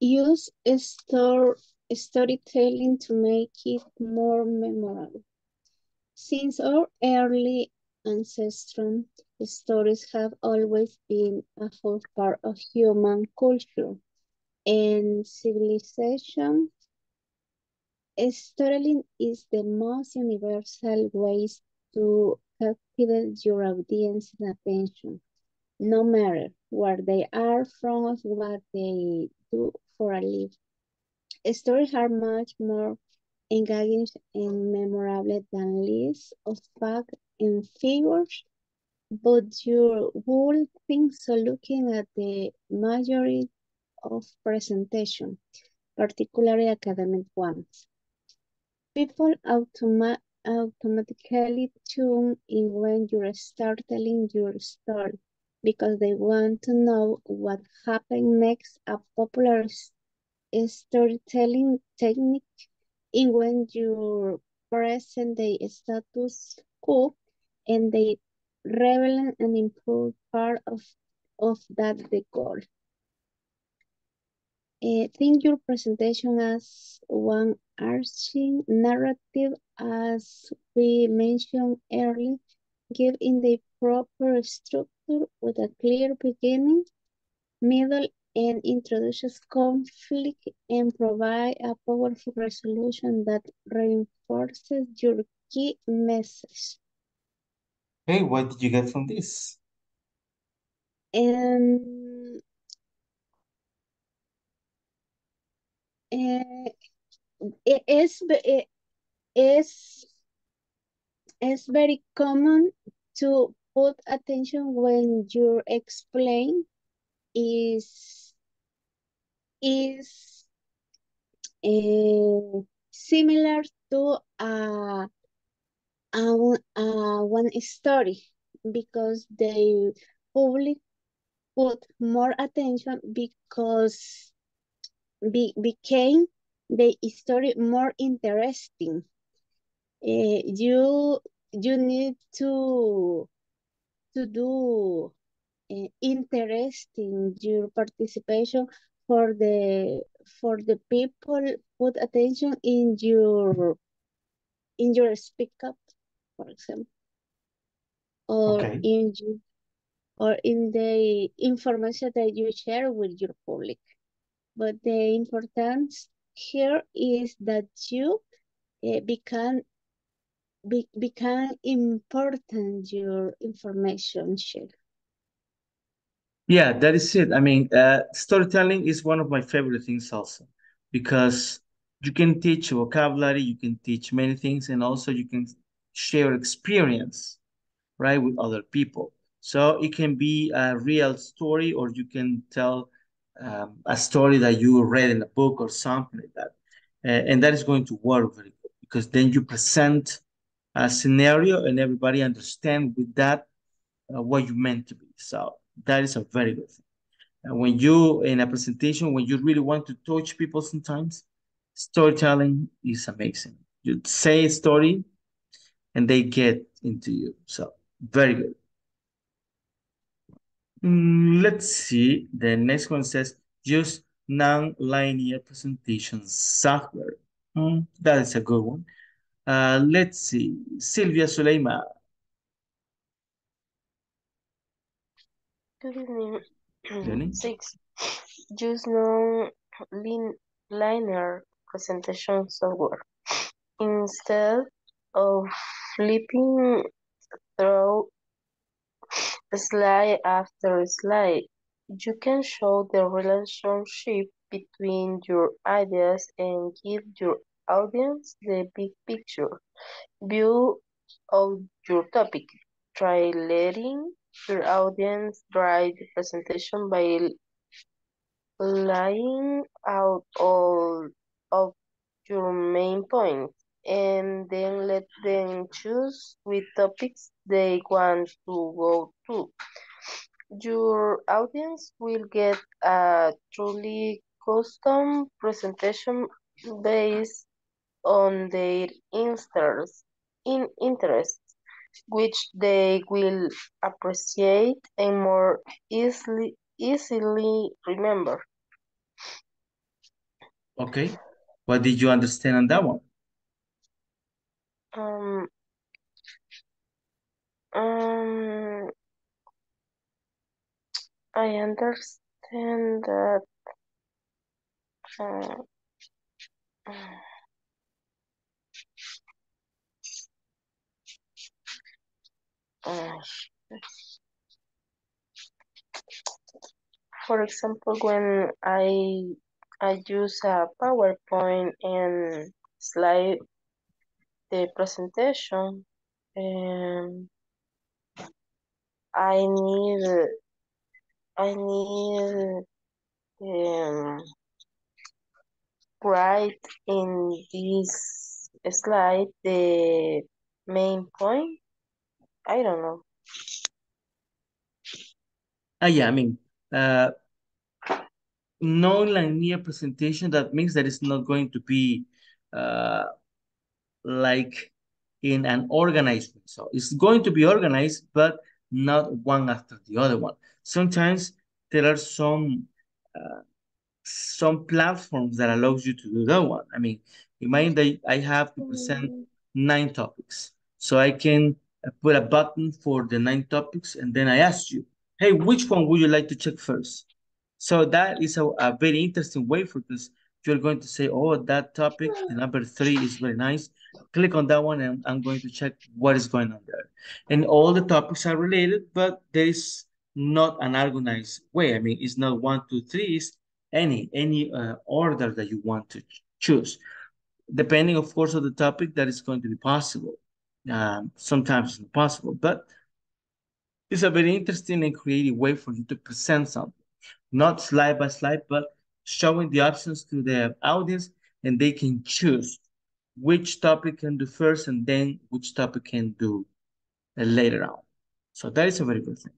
Use story storytelling to make it more memorable. Since our early ancestral stories have always been a full part of human culture and civilization, storytelling is the most universal way to captivate your audience's attention, no matter where they are from or what they do for a living. Stories are much more engaging and memorable than lists of facts and figures, but you would think so looking at the majority of presentations, particularly academic ones. People automa automatically tune in when you start telling your story because they want to know what happened next. A popular storytelling technique in when you present the status quo and the relevant and improved part of, of that record. Uh, think your presentation as one arching narrative, as we mentioned earlier, give in the proper structure with a clear beginning, middle, and introduces conflict and provide a powerful resolution that reinforces your key message. Hey, what did you get from this? Um, uh, it is, it is, it's very common to put attention when you explain is is uh, similar to a, a, a one story because the public put more attention because be, became the story more interesting. Uh, you you need to to do uh, interesting your participation for the for the people. Put attention in your in your speak up, for example, or okay. in your, or in the information that you share with your public. But the importance here is that you uh, become Be, become important your information share. Yeah, that is it. I mean, uh, storytelling is one of my favorite things also, because you can teach vocabulary, you can teach many things, and also you can share experience, right, with other people. So it can be a real story, or you can tell um, a story that you read in a book or something like that. Uh, and that is going to work very good, because then you present a scenario and everybody understand with that uh, what you meant to be. So that is a very good thing. And when you, in a presentation, when you really want to touch people sometimes, storytelling is amazing. You say a story and they get into you. So very good. Mm, let's see. The next one says, use non-linear presentation software. Mm, that is a good one. Uh, let's see, Silvia Suleyma. Good evening. Good evening. Six. Use non-linear presentation software. Instead of flipping through slide after slide, you can show the relationship between your ideas and give your audience the big picture view of your topic. Try letting your audience drive the presentation by laying out all of your main points, and then let them choose which topics they want to go to. Your audience will get a truly custom presentation based on their interests, in interests, which they will appreciate and more easily easily remember. Okay, what did you understand on that one? Um. Um. I understand that. Uh, Uh, for example, when I I use a PowerPoint and slide the presentation, um, I need I need um write in this slide the main point. I don't know. Ah, yeah, I mean, uh, non-linear presentation, that means that it's not going to be uh, like in an organized one. So it's going to be organized, but not one after the other one. Sometimes there are some uh, some platforms that allows you to do that one. I mean, imagine that I have to present nine topics, so I can I put a button for the nine topics, and then I asked you, hey, which one would you like to check first? So that is a, a very interesting way for this. You're going to say, oh, that topic, the number three is very nice. Click on that one, and I'm going to check what is going on there. And all the topics are related, but there is not an organized way. I mean, it's not one, two, three, it's any, any uh, order that you want to choose. Depending, of course, on the topic, that is going to be possible. Um, sometimes it's impossible, but it's a very interesting and creative way for you to present something, not slide by slide, but showing the options to the audience, and they can choose which topic can do first and then which topic can do later on. So that is a very good thing.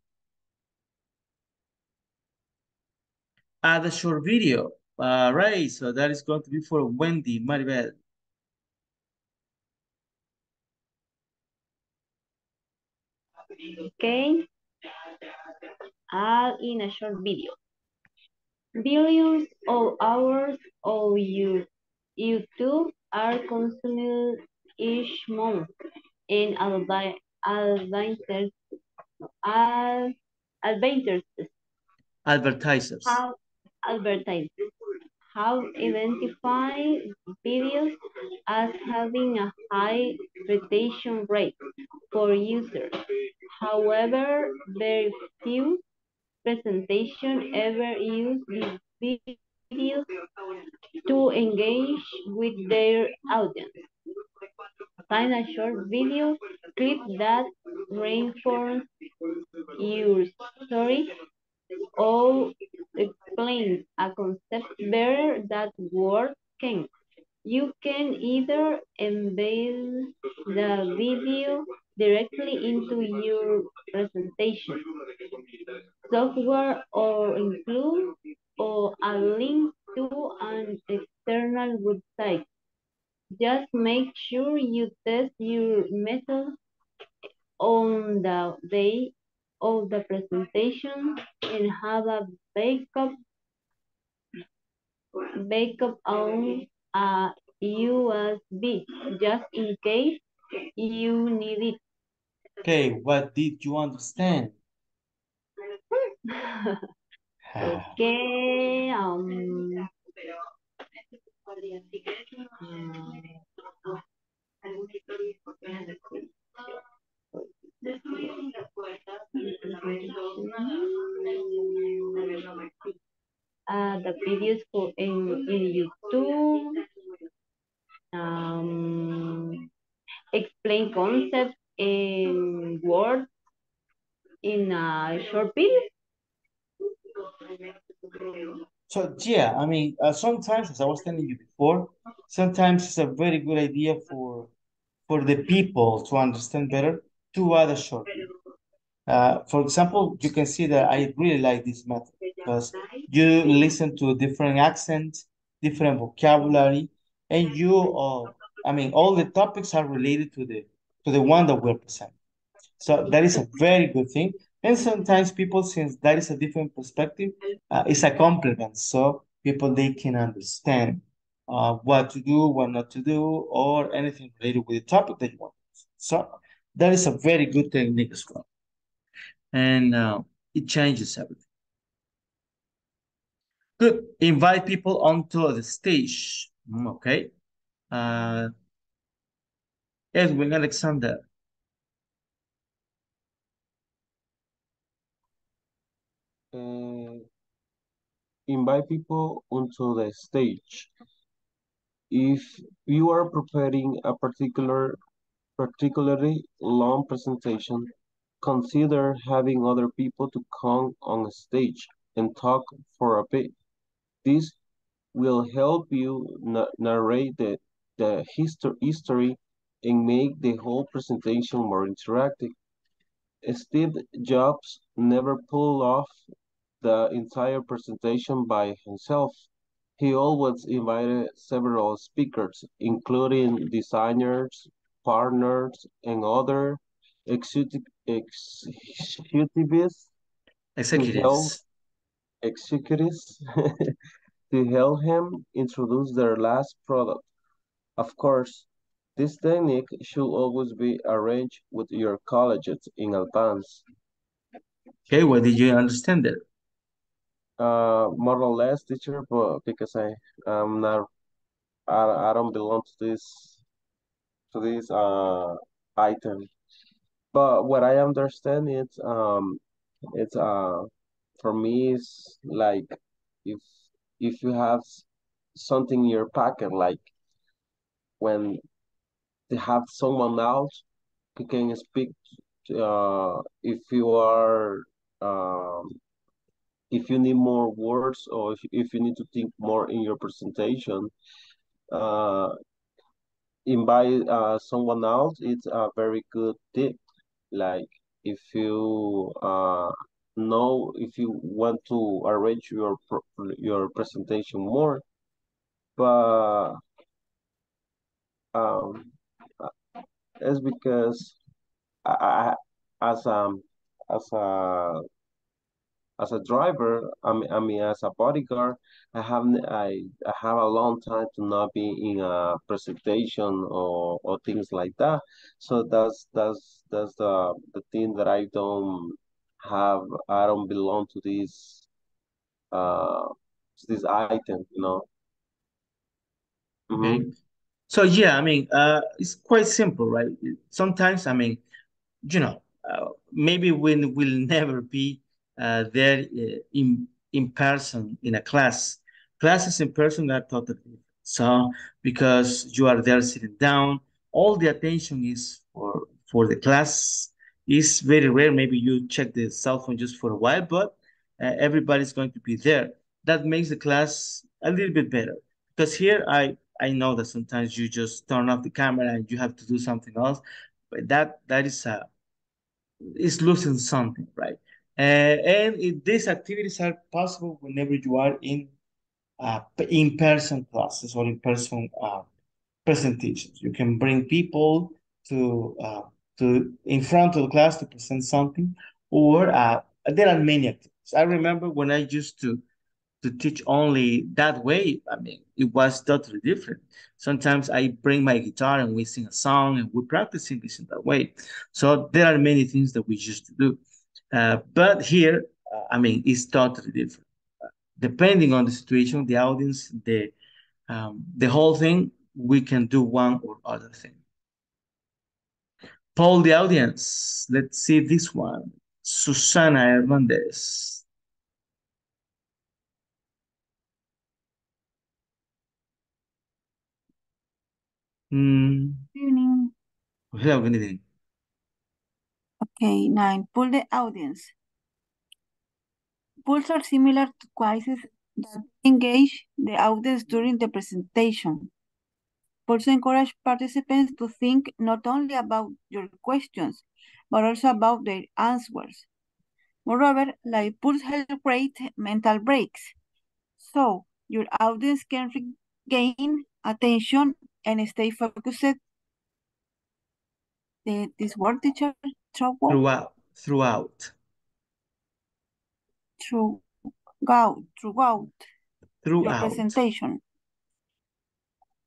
uh, the short video. All right, so that is going to be for Wendy Maribel. Okay. All in a short video. Billions of hours of you, YouTube are consumed each month in advertisers. Advertisers. How advertisers have identified videos as having a high retention rate for users. However, very few presentations ever use these videos to engage with their audience. Find a short video clip that reinforces your story or explains a concept better than words can. You can either embed the video directly into your presentation software or include or a link to an external website. Just make sure you test your method on the day of the presentation and have a backup backup on a U S B just in case you need it. Okay, what did you understand? Okay, um... Uh, the videos for in, in YouTube, um, explain concepts in words in a short video. So yeah, I mean, uh, sometimes, as I was telling you before, sometimes it's a very good idea for for the people to understand better to add a short video. Uh, for example, you can see that I really like this method because you listen to different accents, different vocabulary, and you, uh, I mean, all the topics are related to the to the one that we're presenting. So that is a very good thing. And sometimes people, since that is a different perspective, uh, it's a compliment. So people, they can understand uh, what to do, what not to do, or anything related with the topic that you want. So that is a very good technique as well. And uh, it changes everything. Good. Invite people onto the stage. Okay. Uh, Edwin Alexander. Uh, invite people onto the stage. If you are preparing a particular, particularly long presentation, consider having other people to come on stage and talk for a bit. This will help you na narrate the, the history, history and make the whole presentation more interactive. Steve Jobs never pulled off the entire presentation by himself. He always invited several speakers, including designers, partners, and other executive executives executives to help, executives to help him introduce their last product. Of course, this technique should always be arranged with your colleagues in advance. Okay, what did you understand there? Uh, more or less, teacher, but because I am not, I, I don't belong to this to this uh item. But what I understand it's um it's uh for me is like if if you have something in your pocket, like when they have someone else you can speak uh if you are um if you need more words or if, if you need to think more in your presentation, uh invite uh someone else. It's a very good tip. Like if you uh know if you want to arrange your your presentation more, but um, it's because I, I as um as a as a driver, I mean, I mean as a bodyguard, I have I, I have a long time to not be in a presentation or or things like that. So that's that's that's the the thing that I don't have. I don't belong to this uh this item, you know. Mm-hmm. Okay. So yeah, I mean, uh, it's quite simple, right? Sometimes, I mean, you know, uh, maybe we will never be uh, there uh, in in person in a class. Classes in person are totally different. So because you are there sitting down, all the attention is for for the class. It's very rare. Maybe you check the cell phone just for a while, but uh, everybody's going to be there. That makes the class a little bit better. Because here I. I know that sometimes you just turn off the camera and you have to do something else, but that that is a it's losing something, right? Uh, and it, these activities are possible whenever you are in uh, in person classes or in person uh, presentations. You can bring people to uh, to in front of the class to present something, or uh, there are many activities. I remember when I used to. to teach only that way, I mean, it was totally different. Sometimes I bring my guitar and we sing a song and we're practicing this in that way. So there are many things that we used to do. Uh, but here, uh, I mean, it's totally different. Uh, depending on the situation, the audience, the, um, the whole thing, we can do one or other thing. Poll the audience. Let's see this one. Susana Hernandez. Mm. Good evening. Hello, good evening. Okay, nine. Poll the audience. Polls are similar to quizzes that engage the audience during the presentation. Polls encourage participants to think not only about your questions, but also about their answers. Moreover, like polls help create mental breaks, so your audience can regain attention and stay focused. The, this word, teacher, throughout, throughout, throughout, throughout, throughout, your presentation,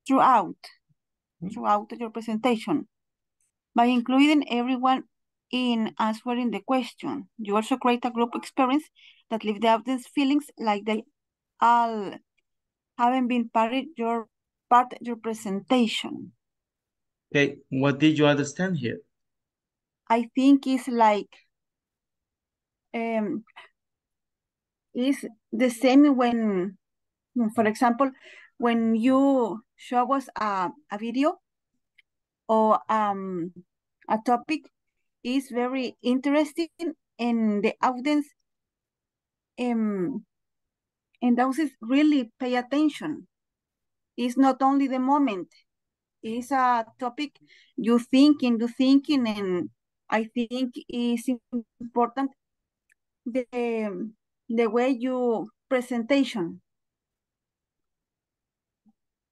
throughout, mm-hmm. throughout your presentation. By including everyone in answering the question, you also create a group experience that leaves the audience feelings like they all haven't been part of your part your presentation. Okay, what did you understand here? I think it's like, um, it's the same when, for example, when you show us a, a video or um, a topic is very interesting and the audience um, and those really pay attention. It's not only the moment. It's a topic you thinking, you thinking, and I think it's important the the way you presentation.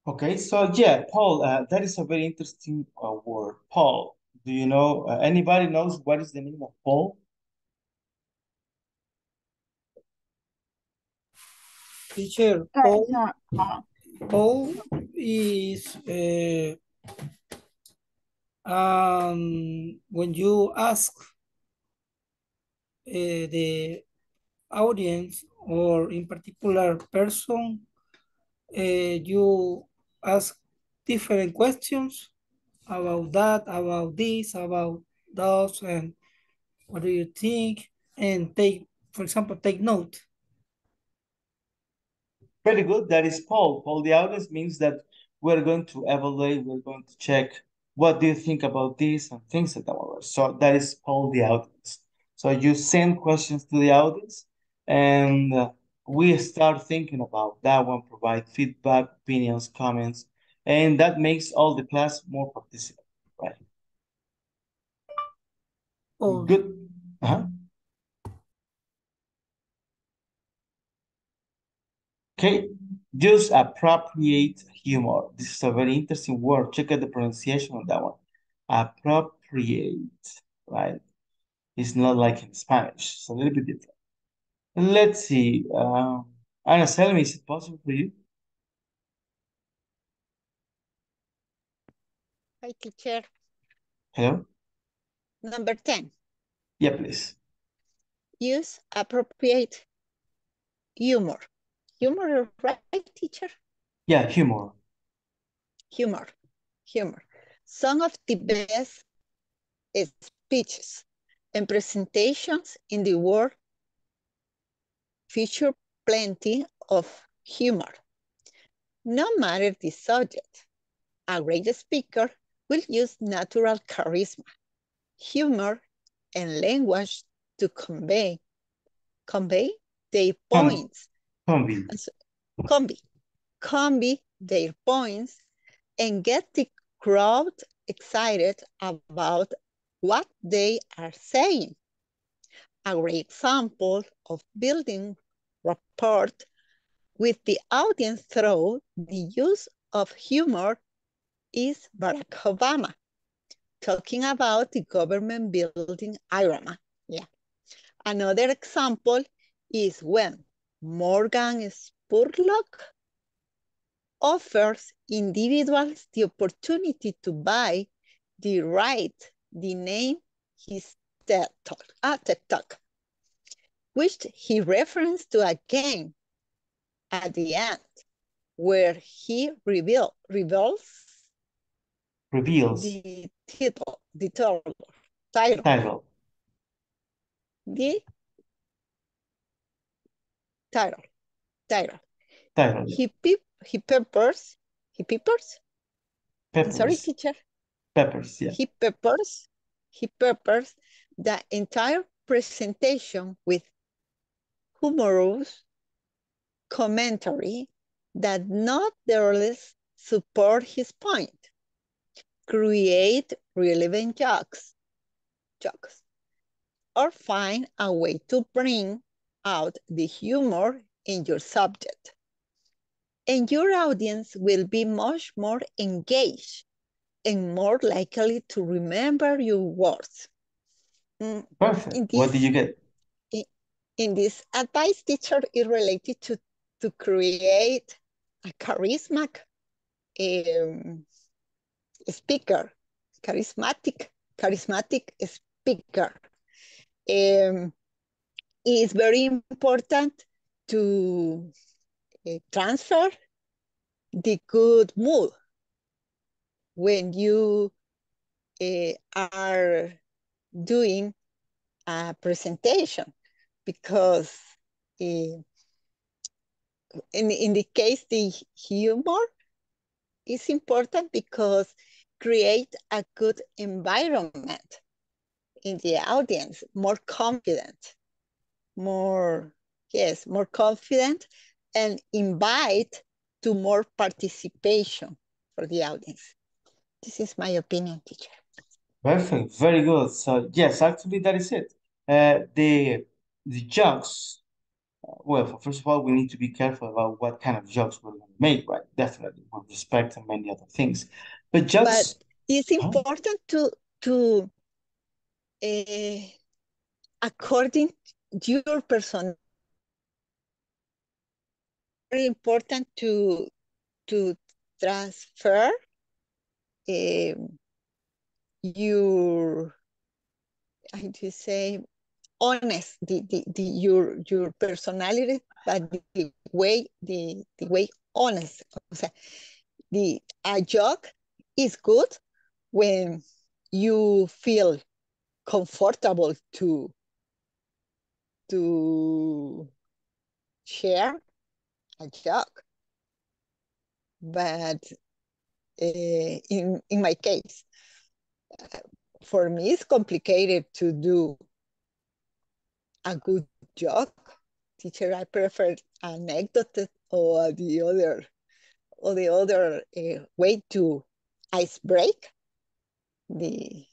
Okay, so yeah, Paul, uh, that is a very interesting uh, word. Paul, do you know uh, anybody knows what is the meaning of Paul? Teacher, Paul. Uh, uh, Poll is uh, um, when you ask uh, the audience or in particular person, uh, you ask different questions about that, about this, about those, and what do you think? And take, for example, take note. Very good. That is poll. Poll the audience means that we're going to evaluate, we're going to check what do you think about this and things like that. So that is poll the audience. So you send questions to the audience and we start thinking about that one, provide feedback, opinions, comments, and that makes all the class more participative, right? Oh. Good. Uh-huh. Okay, use appropriate humor. This is a very interesting word. Check out the pronunciation of that one. Appropriate, right? It's not like in Spanish. It's a little bit different. Let's see. Uh, Ana Selma, is it possible for you? Hi, teacher. Hello? Number ten. Yeah, please. Use appropriate humor. Humor, right, teacher? Yeah, humor. Humor. Humor. Some of the best speeches and presentations in the world feature plenty of humor. No matter the subject, a great speaker will use natural charisma, humor, and language to convey convey their points. Convey. Convey. Convey their points and get the crowd excited about what they are saying. A great example of building rapport with the audience through the use of humor is Barack Obama talking about the government building Irama. Yeah. Another example is when Morgan Spurlock offers individuals the opportunity to buy the right, the name, his TED Talk, ah, TED Talk, which he referenced to a game at the end where he reveal, reveals reveals the title, the title, title, title. the title, title. title. He pip, he peppers, he peppers. peppers. I'm sorry, teacher. Peppers, yeah. He peppers, he peppers the entire presentation with humorous commentary that not the least support his point. Create relevant jokes, jokes, or find a way to bring out the humor in your subject. And your audience will be much more engaged and more likely to remember your words. Perfect. This, what did you get? In, in this advice, teacher, is related to, to create a charismatic um, speaker, charismatic, charismatic speaker. Um, it's very important to uh, transfer the good mood when you uh, are doing a presentation, because uh, in, in the case, the humor is important because create a good environment in the audience, more confident, more, yes, more confident, and invite to more participation for the audience. This is my opinion, teacher. Perfect, very good. So yes, actually that is it. Uh, the the jokes. Well, first of all, we need to be careful about what kind of jokes we're going to make, right? Definitely, with respect and many other things. But jokes. But it's important oh. to to uh, according to your person. Very important to to transfer. Um, your, I have to say, honest, the, the, the your your personality, but the, the way the the way honest. So the a joke is good when you feel comfortable to to share a joke, but uh, in in my case, for me, it's complicated to do a good job. Teacher, I prefer anecdote or the other, or the other uh, way to ice break. The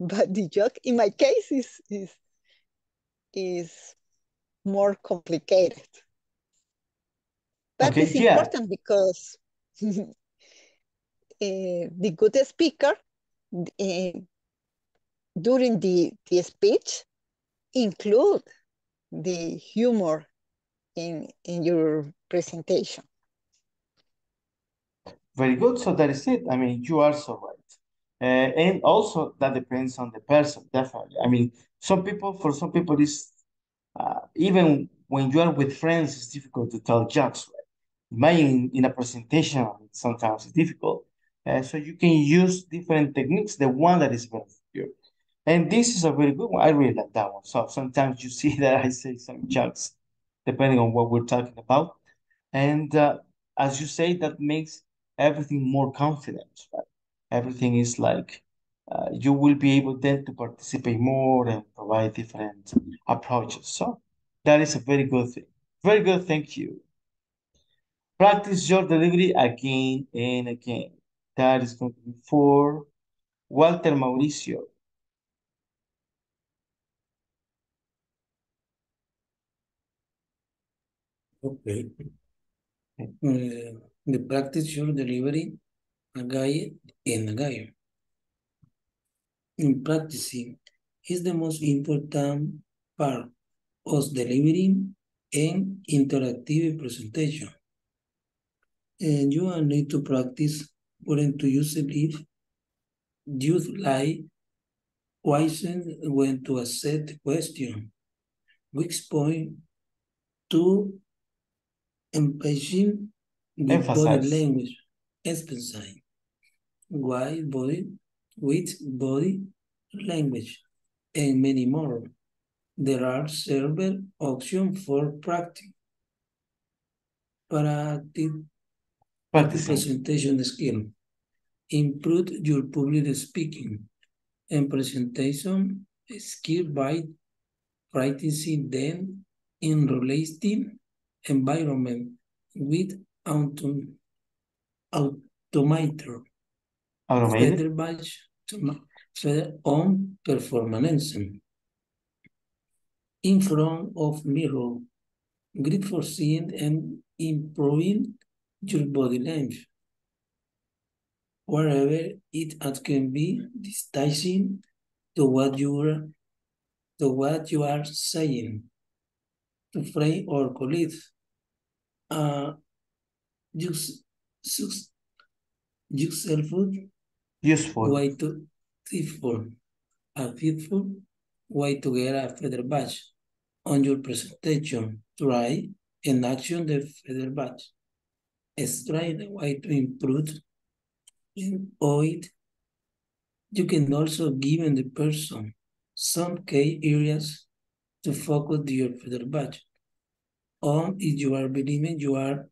but the joke in my case is is is more complicated. That okay, is yeah. important because uh, the good speaker uh, during the, the speech include the humor in, in your presentation. Very good. So that is it. I mean, you are so right. Uh, and also that depends on the person, definitely. I mean, some people, for some people, is uh, even when you are with friends, it's difficult to tell jokes, right? Imagine in a presentation, sometimes it's difficult. Uh, so you can use different techniques, the one that is better for you. And this is a very good one. I really like that one. So sometimes you see that I say some jokes, depending on what we're talking about. And uh, as you say, that makes everything more confident, right? Everything is like, uh, you will be able then to participate more and provide different approaches. So that is a very good thing. Very good, thank you. Practice your delivery again and again. That is going to be for Walter Mauricio. Okay. okay. Uh, The practice your delivery again and again. In practicing is the most important part of delivering an interactive presentation. And you will need to practice when to use a brief, use like when to accept the question, which point to empathy. With body language, emphasize. Why body, with body language, and many more. There are several options for practice. Practice, practice presentation skill. Improve your public speaking and presentation skill by practicing them in relating environment with Autom automator, better batch to on performance in front of mirror, great for seeing and improving your body language. Wherever it can be distancing to what you are, to what you are saying, to friend or colleagues. Uh, Use, use, useful, useful way to useful, a useful way to get a feather badge on your presentation. Try and action the feather badge. Try the way to improve and avoid. You can also give the person some key areas to focus your feather badge on if you are believing you are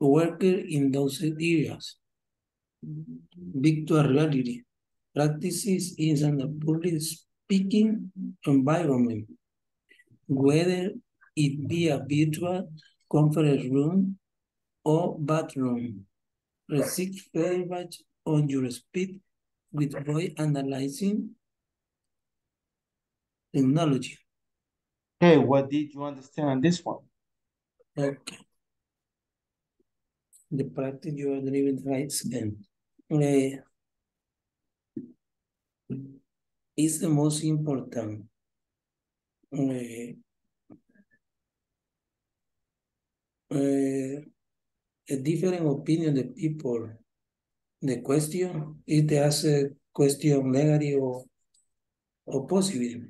worker in those areas. Virtual reality practices is in a public speaking environment, whether it be a virtual conference room or bathroom. Receive feedback on your speed with voice analyzing technology. Hey, what did you understand on this one? Okay. The practice you are delivering rights and uh, is the most important. Uh, uh, a different opinion of people. The question is the answer question negative or, or positive.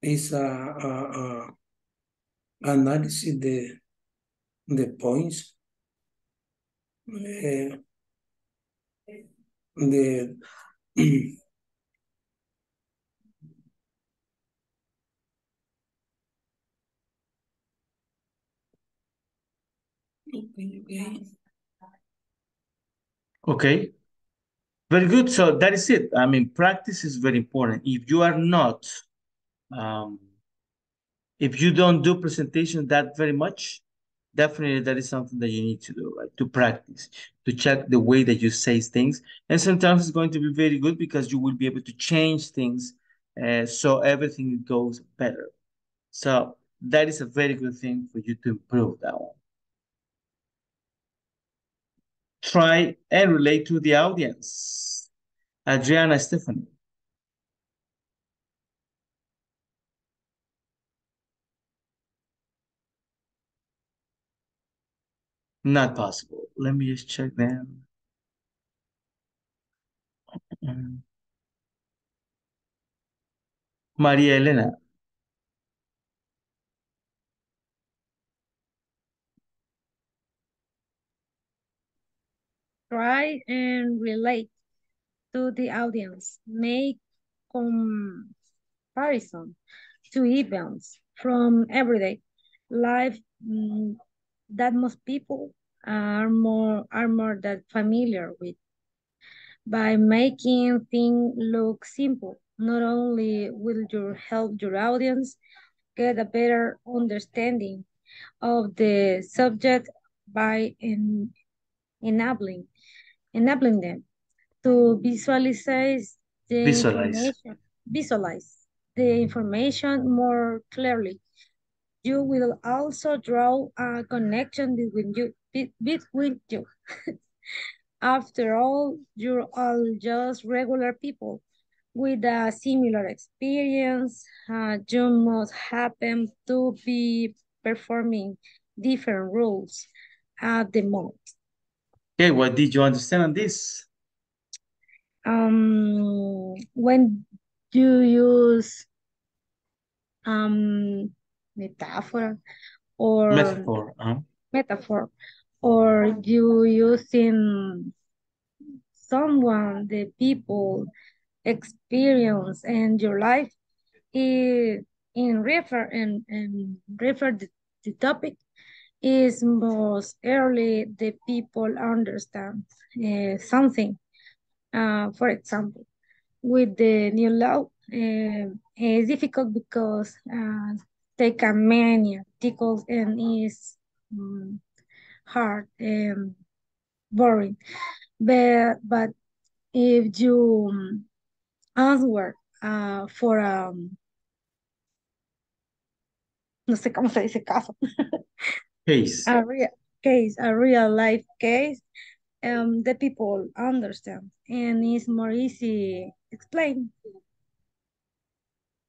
It's a, a, a analysis the the points. Uh, the okay, very good. So that is it. I mean, practice is very important. If you are not, um, if you don't do presentation that very much, definitely that is something that you need to do, right? To practice, to check the way that you say things. And sometimes it's going to be very good because you will be able to change things uh, so everything goes better. So that is a very good thing for you to improve that one. try and relate to the audience. Adriana Stephanie. Not possible. Let me just check them. María Elena. Try and relate to the audience. Make comparison to events from everyday life that most people are more are more that familiar with, by making things look simple. Not only will you help your audience get a better understanding of the subject by en enabling enabling them to visualize the visualize. information visualize the information more clearly. You will also draw a connection between you between you. After all, you're all just regular people with a similar experience. Uh, you must happen to be performing different roles at the moment. Okay, what did you understand on this? Um, when you use um. metaphor or metaphor, huh? metaphor, or you using someone, the people experience and your life is in refer and, and refer the, the topic is most early the people understand uh, something. Uh, for example, with the new law, uh, it's difficult because uh, take a many articles and is um, hard and boring. But, but if you um, answer uh, for um, no sé cómo se dice caso. Case. A real case, a real life case, um, the people understand and it's more easy explain.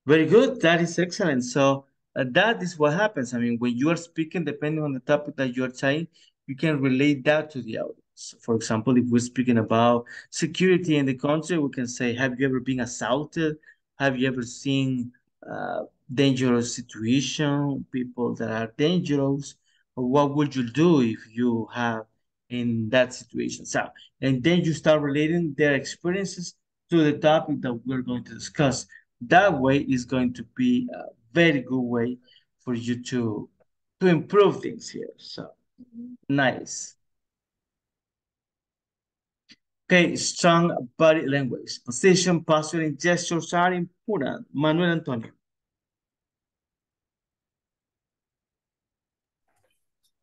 Very good. That is excellent. So Uh, that is what happens. I mean, when you are speaking, depending on the topic that you are trying, you can relate that to the audience. For example, if we're speaking about security in the country, we can say, have you ever been assaulted? Have you ever seen uh, dangerous situation, people that are dangerous? Or what would you do if you have in that situation? So, and then you start relating their experiences to the topic that we're going to discuss. That way is going to be uh, very good way for you to to improve things here. So nice. Okay, strong body language, position, posture, and gestures are important. Manuel Antonio.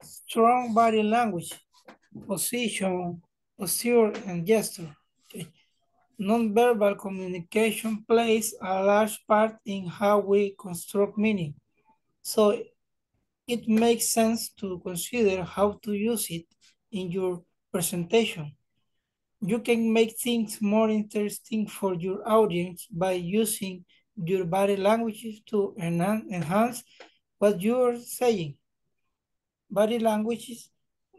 Strong body language, position, posture, and gesture. Non-verbal communication plays a large part in how we construct meaning, so it makes sense to consider how to use it in your presentation. You can make things more interesting for your audience by using your body language to enhance what you're saying. Body language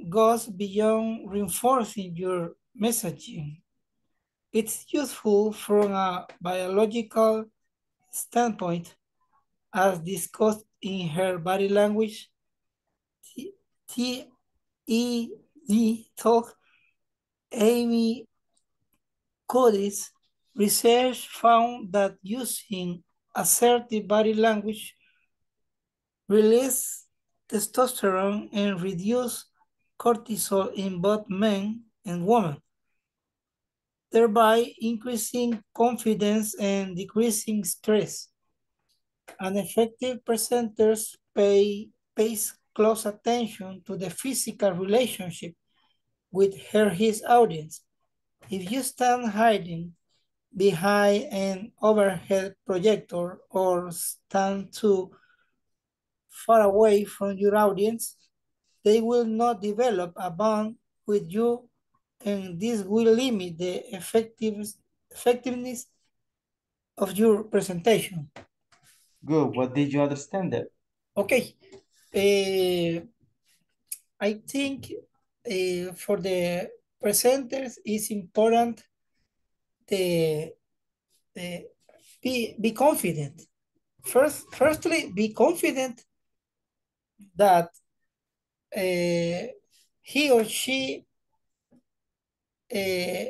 goes beyond reinforcing your messaging. It's useful from a biological standpoint, as discussed in her body language T E D Talk. Amy Cody's research found that using assertive body language releases testosterone and reduces cortisol in both men and women, thereby increasing confidence and decreasing stress. An effective presenters pay, pays close attention to the physical relationship with her his audience. If you stand hiding behind an overhead projector or stand too far away from your audience, they will not develop a bond with you and this will limit the effective, effectiveness of your presentation. Good. What did you understand there? Okay. Uh, I think uh, for the presenters, it's important to uh, be, be confident. First, firstly, be confident that uh, he or she uh,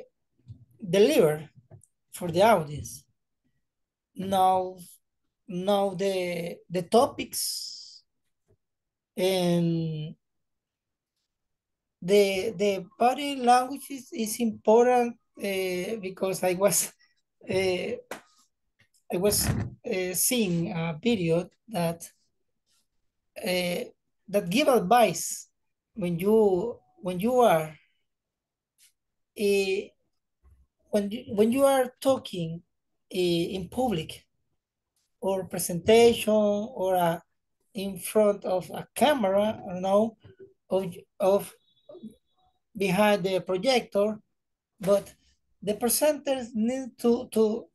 deliver for the audience. Now, now the the topics and the the body language is, is important uh, because I was uh, I was uh, seeing a video that uh, that give advice when you when you are uh, when you, when you are talking in public or presentation or uh, in front of a camera, I don't know, of, of behind the projector, but the presenters need to, to,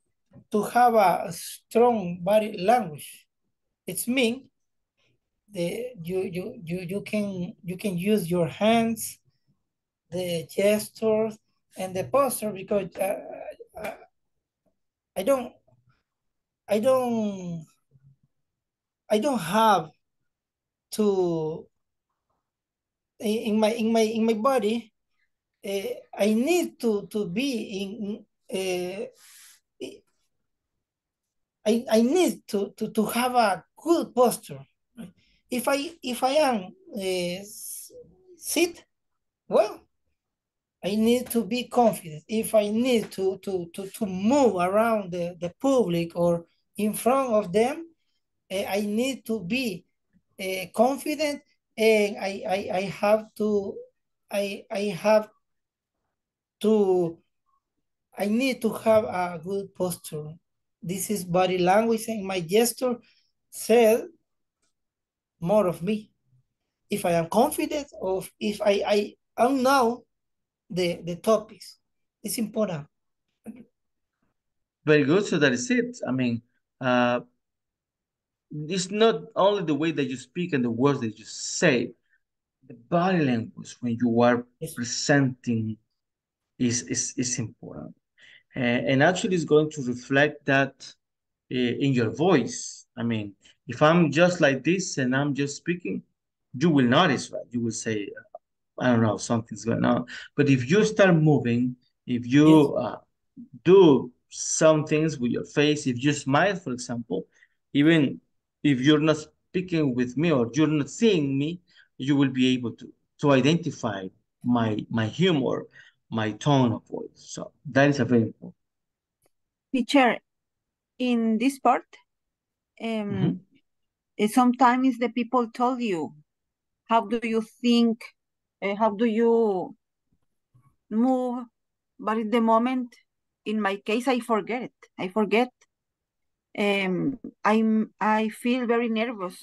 to have a strong body language. It's mean the, you, you, you, you, can, you can use your hands, the gestures and the posture because uh, uh, I don't, I don't, I don't have to, in my, in my, in my body, uh, I need to, to be in, uh, I, I need to, to, to have a good posture. If I, if I am uh, sit, well, I need to be confident. If I need to, to, to, to move around the, the public or in front of them, uh, I need to be uh, confident and I, I, I have to, I, I have to, I need to have a good posture. This is body language and my gesture said more of me. If I am confident or if I, I am now, The, the topics. It's important. Very good. So that is it. I mean, uh, it's not only the way that you speak and the words that you say. The body language when you are yes. presenting is, is, is important. Uh, and actually it's going to reflect that uh, in your voice. I mean, if I'm just like this and I'm just speaking, you will notice, right? You will say, uh, I don't know, something's going on. But if you start moving, if you yes. uh, do some things with your face, if you smile, for example, even if you're not speaking with me or you're not seeing me, you will be able to, to identify my, my humor, my tone of voice. So that is a very important. Teacher, in this part, um, mm-hmm. sometimes the people told you, how do you think? Uh, how do you move? But at the moment, in my case, I forget it. I forget. Um, I'm. I feel very nervous.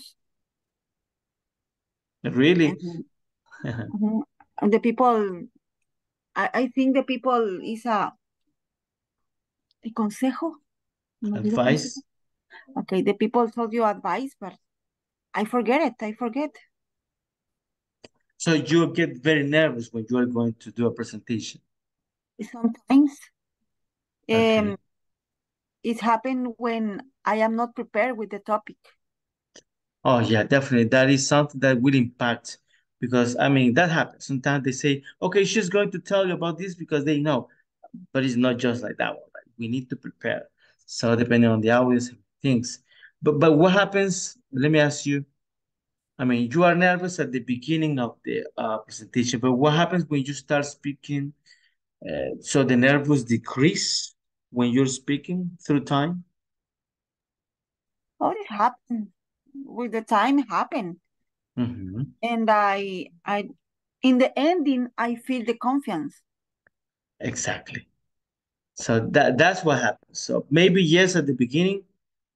Really? And, and the people. I, I think the people is a. A consejo. Advice. Okay, the people told you advice, but I forget it. I forget. So you get very nervous when you are going to do a presentation. Sometimes. Okay. Um, it happened when I am not prepared with the topic. Oh, yeah, definitely. That is something that will impact because, I mean, that happens. Sometimes they say, okay, she's going to tell you about this because they know. But it's not just like that one. Right? We need to prepare. So depending on the audience and things. But, but what happens, let me ask you, I mean, you are nervous at the beginning of the uh, presentation, but what happens when you start speaking? Uh, so the nervous decrease when you're speaking through time? Oh, it happened. With the time, it happened. Mm-hmm. And I, I, in the ending, I feel the confidence. Exactly. So that, that's what happens. So maybe, yes, at the beginning,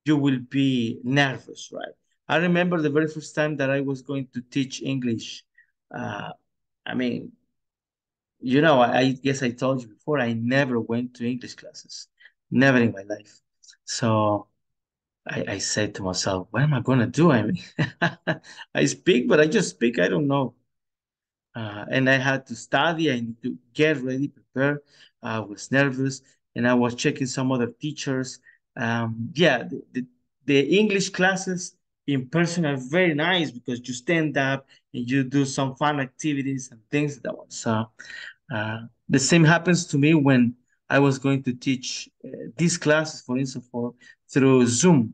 you will be nervous, right? I remember the very first time that I was going to teach English. Uh, I mean, you know, I, I guess I told you before, I never went to English classes, never in my life. So I, I said to myself, what am I going to do? I mean, I speak, but I just speak. I don't know. Uh, and I had to study. I need to get ready, prepare. I was nervous, and I was checking some other teachers. Um, yeah, the, the, the English classes in person are very nice because you stand up and you do some fun activities and things like that one. So uh, the same happens to me when I was going to teach uh, these classes, for instance, for through Zoom,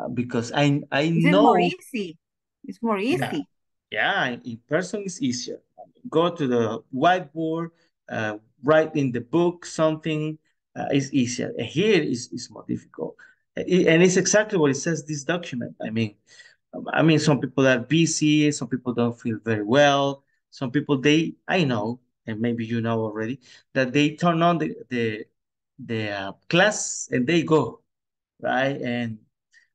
uh, because I I it's know more easy. It's more easy. Yeah. Yeah, in person is easier. Go to the whiteboard, uh, write in the book something, uh, is easier. Here is is more difficult, it, and it's exactly what it says. This document. I mean, I mean, some people are busy, some people don't feel very well, some people they I know, and maybe you know already that they turn on the the the uh, class and they go, right? And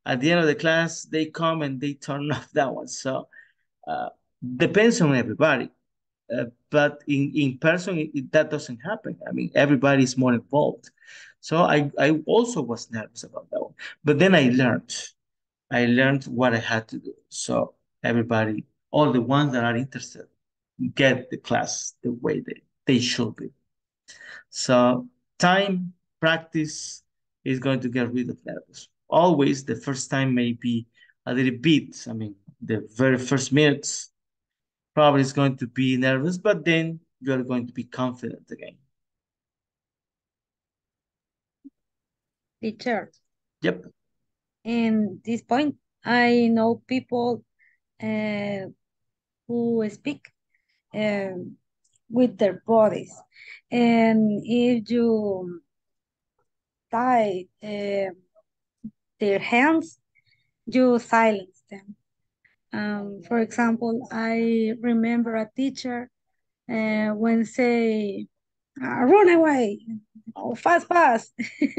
at the end of the class, they come and they turn off that one. So. Uh, depends on everybody, uh, but in, in person, it, it, that doesn't happen. I mean, everybody's more involved. So I, I also was nervous about that one. But then I learned. I learned what I had to do. So everybody, all the ones that are interested, get the class the way they, they should be. So time, practice is going to get rid of nervous. Always the first time may be a little bit, I mean, the very first minutes probably is going to be nervous, but then you're going to be confident again. Teacher. Yep. In this point, I know people uh, who speak uh, with their bodies. And if you tie uh, their hands, you silence them. Um, for example, I remember a teacher uh, when say, uh, run away, oh, fast, fast. uh,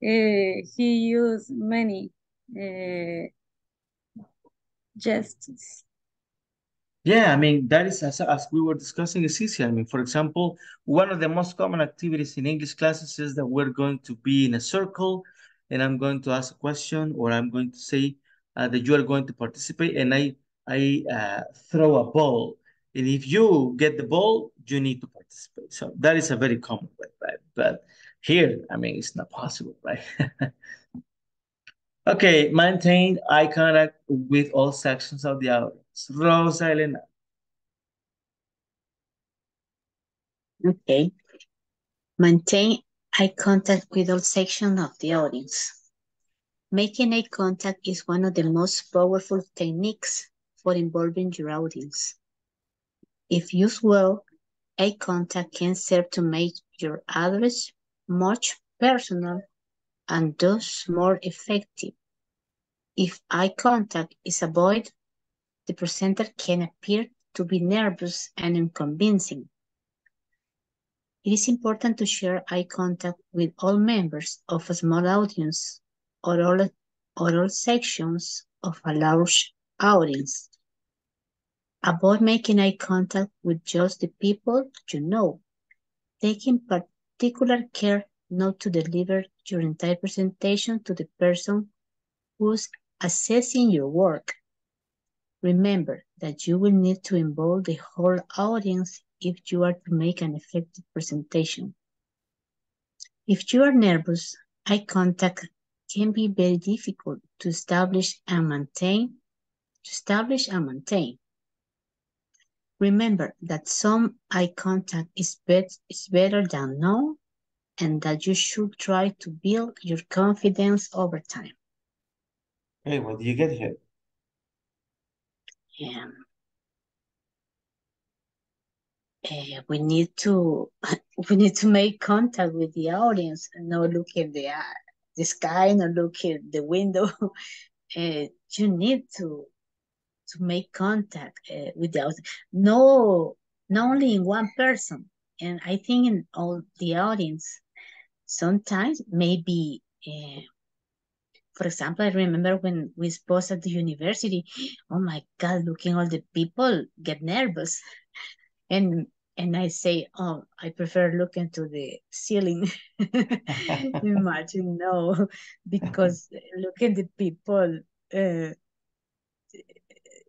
he used many uh, gestures. Yeah, I mean, that is, as, as we were discussing, it's easy. I mean, for example, one of the most common activities in English classes is that we're going to be in a circle and I'm going to ask a question or I'm going to say, Uh, that you are going to participate, and I I uh, throw a ball. And if you get the ball, you need to participate. So that is a very common way, right? But here, I mean, it's not possible, right? Okay, maintain eye contact with all sections of the audience. Rosa Elena. Okay. Maintain eye contact with all sections of the audience. Making eye contact is one of the most powerful techniques for involving your audience. If used well, eye contact can serve to make your address much personal and thus more effective. If eye contact is avoided, the presenter can appear to be nervous and unconvincing. It is important to share eye contact with all members of a small audience or all, or all sections of a large audience. Avoid making eye contact with just the people you know, taking particular care not to deliver your entire presentation to the person who's assessing your work. Remember that you will need to involve the whole audience if you are to make an effective presentation. If you are nervous, eye contact can be very difficult to establish and maintain. To establish and maintain. Remember that some eye contact is, bet is better than none, and that you should try to build your confidence over time. Hey, what do you get here? Yeah. Uh, we need to we need to make contact with the audience and not look in the eye. The sky, and look at the window. Uh, you need to to make contact uh, with the audience. No, not only in one person, and I think in all the audience. Sometimes, maybe, uh, for example, I remember when we spoke at the university. Oh my God! Looking at all the people, get nervous, and And I say, oh, I prefer looking to the ceiling. Imagine, no, because looking at the people, uh,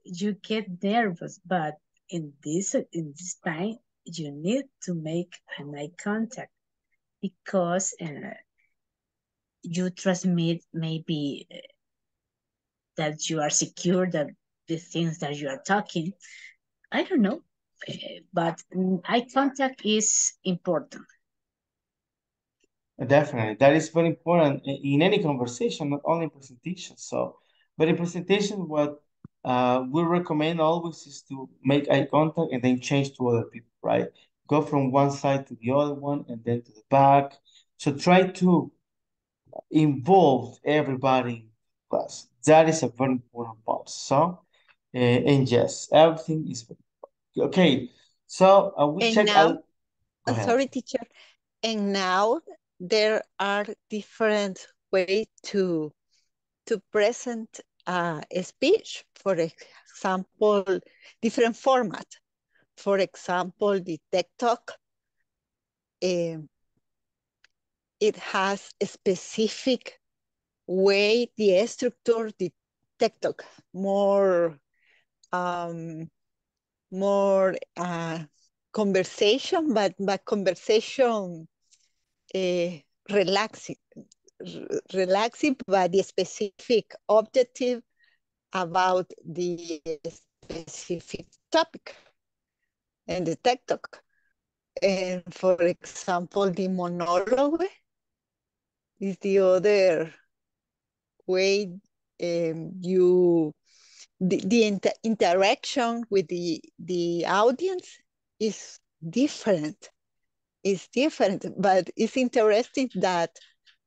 you get nervous. But in this, in this time, you need to make an eye contact, because uh, you transmit maybe that you are secure, that the things that you are talking, I don't know. But eye contact is important. Definitely. That is very important in any conversation, not only in presentations. So, but in presentation, what uh, we recommend always is to make eye contact and then change to other people, right? Go from one side to the other one and then to the back. So try to involve everybody in class. That is a very important part. So, uh, and yes, everything is very okay, so uh, we and check now, out. Oh, sorry, teacher. And now there are different ways to to present uh, a speech. For example, different format. For example, the TED Talk. Uh, it has a specific way, the structure, the TED Talk, more. Um, more uh, conversation, but, but conversation uh, relaxing, relaxing, but the specific objective about the specific topic and the TED Talk. And for example, the monologue is the other way um, you The, the inter interaction with the, the audience is different. It's different, but it's interesting that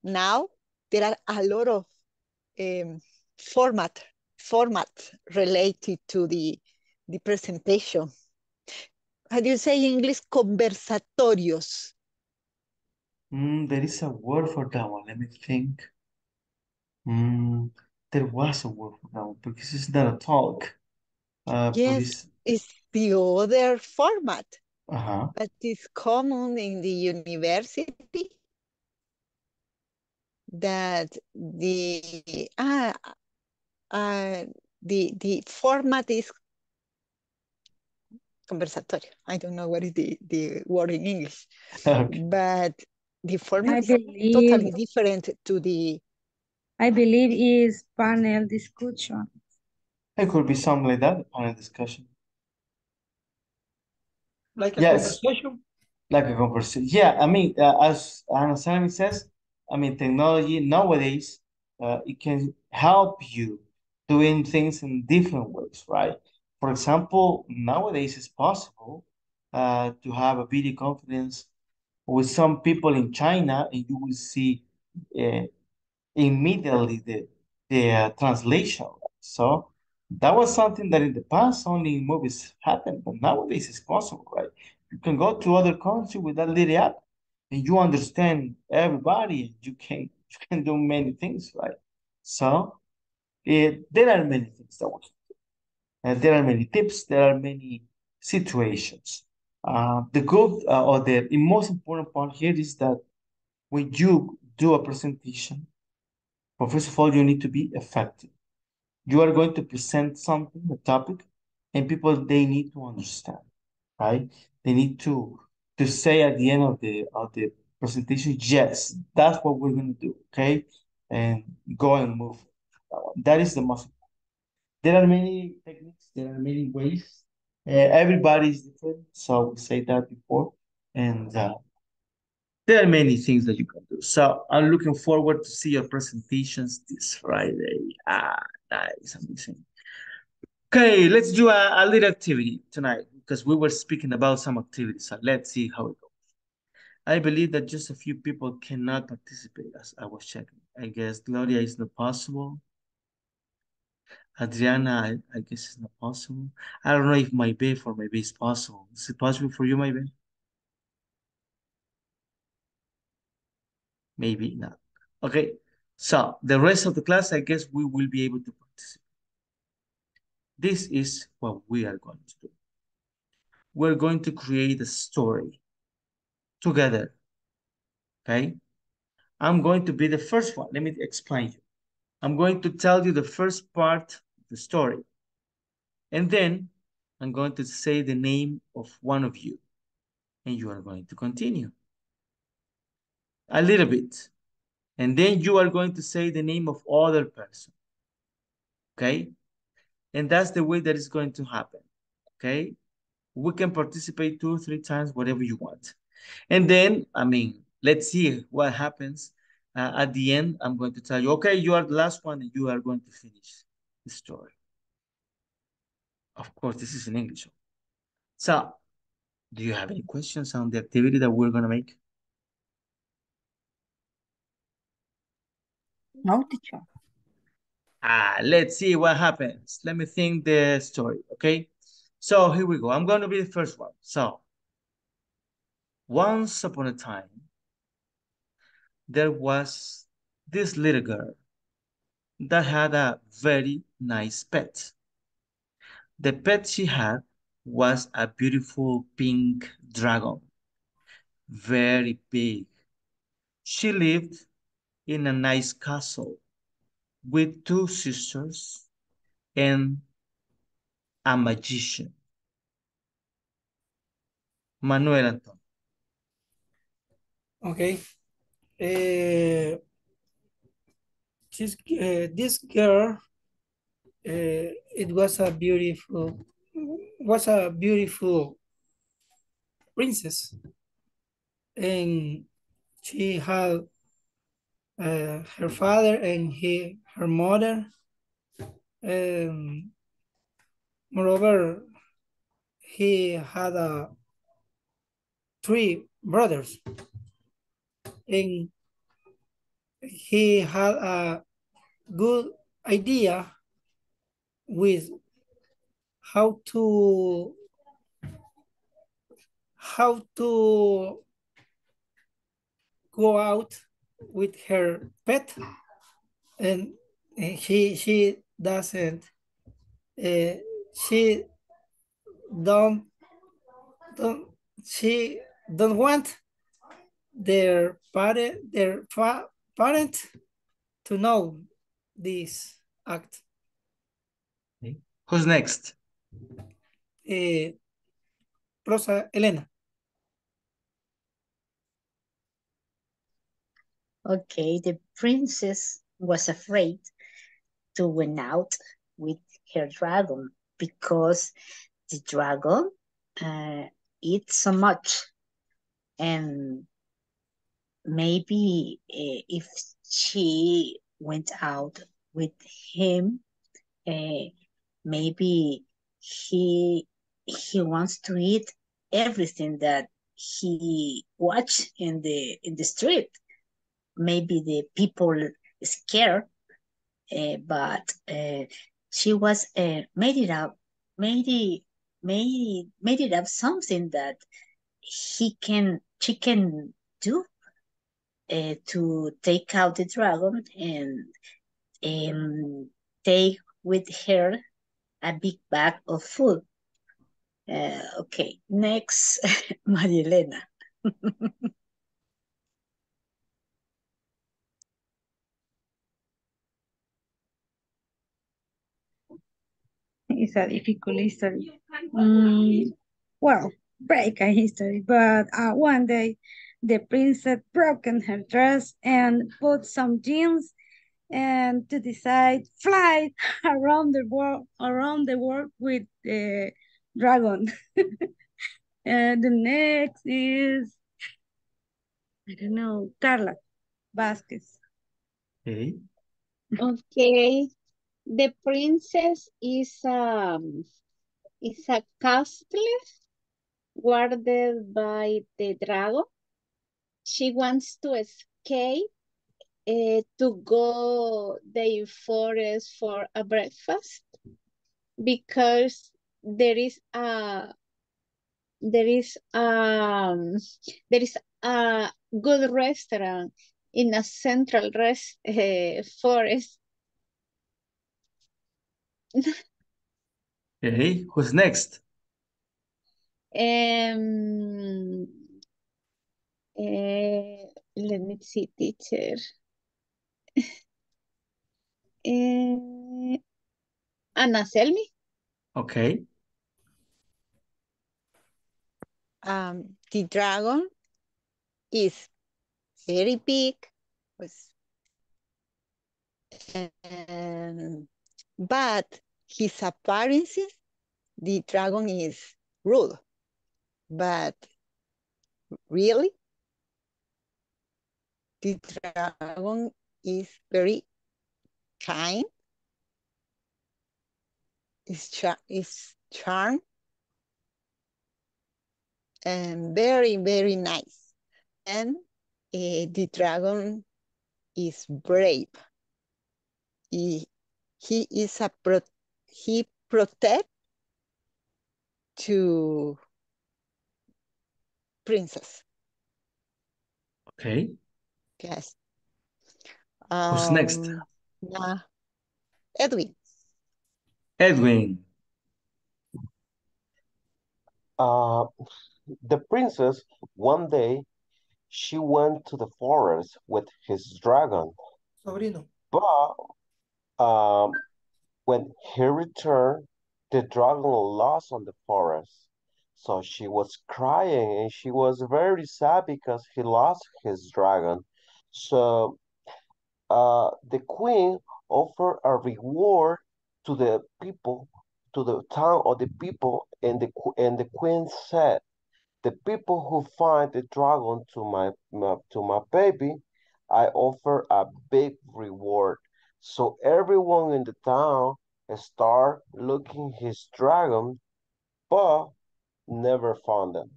now there are a lot of um, format, formats related to the, the presentation. How do you say in English? Conversatorios. Mm, there is a word for that one. Let me think. Mm. There was a word for that one, because it's not a talk. Uh, yes, it's the other format. Uh-huh. But it's common in the university that the uh, uh, the the format is conversatorio. I don't know what is the, the word in English. Okay. But the format is totally different to the I believe is panel discussion. It could be something like that, panel discussion. Like a yes. conversation? Like a conversation. Yeah, I mean, uh, as Ana Sammy says, I mean, technology nowadays, uh, it can help you doing things in different ways, right? For example, nowadays it's possible uh, to have a video conference with some people in China, and you will see uh, immediately the, the uh, translation. So that was something that in the past only in movies happened, but nowadays it's possible, right? You can go to other country with that little app and you understand everybody. You can you can do many things, right? So it, there are many things that we can do. And there are many tips, there are many situations. Uh, the good uh, or the most important part here is that when you do a presentation, well, first of all, you need to be effective. You are going to present something, a topic, and people, they need to understand, right? They need to, to say at the end of the, of the presentation, yes, that's what we're going to do, okay? And go and move. That is the most important. There are many techniques, there are many ways. Uh, everybody is different, so we said that before. And uh, there are many things that you can do. So I'm looking forward to see your presentations this Friday. Ah, nice, amazing. Okay, let's do a, a little activity tonight because we were speaking about some activities. So let's see how it goes. I believe that just a few people cannot participate as I was checking. I guess Gloria is not possible. Adriana, I, I guess it's not possible. I don't know if my babe or my babe is possible. Is it possible for you, my babe? Maybe not. Okay, so the rest of the class, I guess we will be able to participate. This is what we are going to do. we're going to create a story together, okay? I'm going to be the first one. Let me explain you. I'm going to tell you the first part of the story. And then I'm going to say the name of one of you. And you are going to continue a little bit. And then you are going to say the name of other person, okay? And that's the way that it's going to happen, okay? We can participate two or three times, whatever you want. And then, I mean, let's see what happens. Uh, at the end, I'm going to tell you, okay, you are the last one and you are going to finish the story. Of course, this is in English. So, do you have any questions on the activity that we're going to make? No, teacher. Ah, let's see what happens. Let me think the story, okay? So here we go. I'm going to be the first one. So, once upon a time, there was this little girl that had a very nice pet. The pet she had was a beautiful pink dragon, very big. She lived in a nice castle with two sisters and a magician, Manuel Antonio. Okay. Uh, this, uh, this girl, uh, it was a beautiful, was a beautiful princess. And she had uh, her father and he, her mother. Um, moreover, he had uh, three brothers. And he had a good idea with how to how to go out with her pet, and she she doesn't uh, she don't don't she don't want their parent, their fa parent to know this act. Okay. Who's next? Uh, Rosa Elena. Okay, the princess was afraid to went out with her dragon because the dragon uh, eats so much, and maybe uh, if she went out with him, uh, maybe he he wants to eat everything that he watched in the in the street. Maybe the people scared, uh, but uh, she was uh, made it up, made it made made it up something that he can she can do. Uh, to take out the dragon and um, take with her a big bag of food. Uh, okay, next, María Elena. It's a difficult history. Mm, well, break a history, but uh, one day, the princess broken her dress and bought some jeans, and to decide fly around the world, around the world with the dragon. And the next is, I don't know, Carla Vázquez. Hey. Okay, the princess is um is a castle guarded by the dragon. She wants to escape uh, to go to the forest for a breakfast because there is a there is um there is a good restaurant in a central rest uh, forest. Hey, who's next? Um, uh, let me see, teacher. uh, Ana, tell me. Okay. Um, the dragon is very big, um, but his appearance, the dragon is rude. But really, the dragon is very kind. Is char is charm and very very nice. And uh, the dragon is brave. He he is a pro he protect to. Princess. Okay. Yes. Um, Who's next? Uh, Edwin. Edwin. Uh, the princess, one day, she went to the forest with his dragon. Sobrino. But um, when he returned, the dragon lost on the forest. So she was crying and she was very sad because he lost his dragon. So uh, the queen offered a reward to the people, to the town of the people, and the and the queen said, "The people who find the dragon to my, my to my baby, I offer a big reward." So everyone in the town started looking his dragon, but never found them.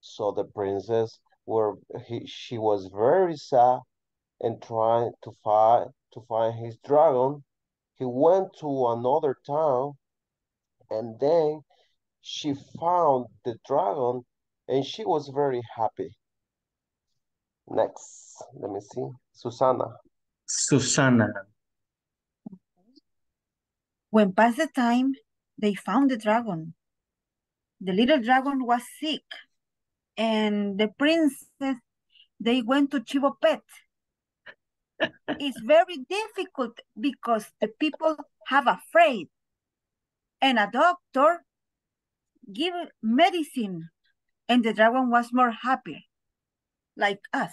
So the princess were he, she was very sad and trying to find to find his dragon. He went to another town and then she found the dragon and she was very happy. Next, let me see. Susana. Susana. When past the time, they found the dragon. The little dragon was sick, and the princess, they went to Chivopet. It's very difficult because the people have afraid, and a doctor give medicine, and the dragon was more happy, like us.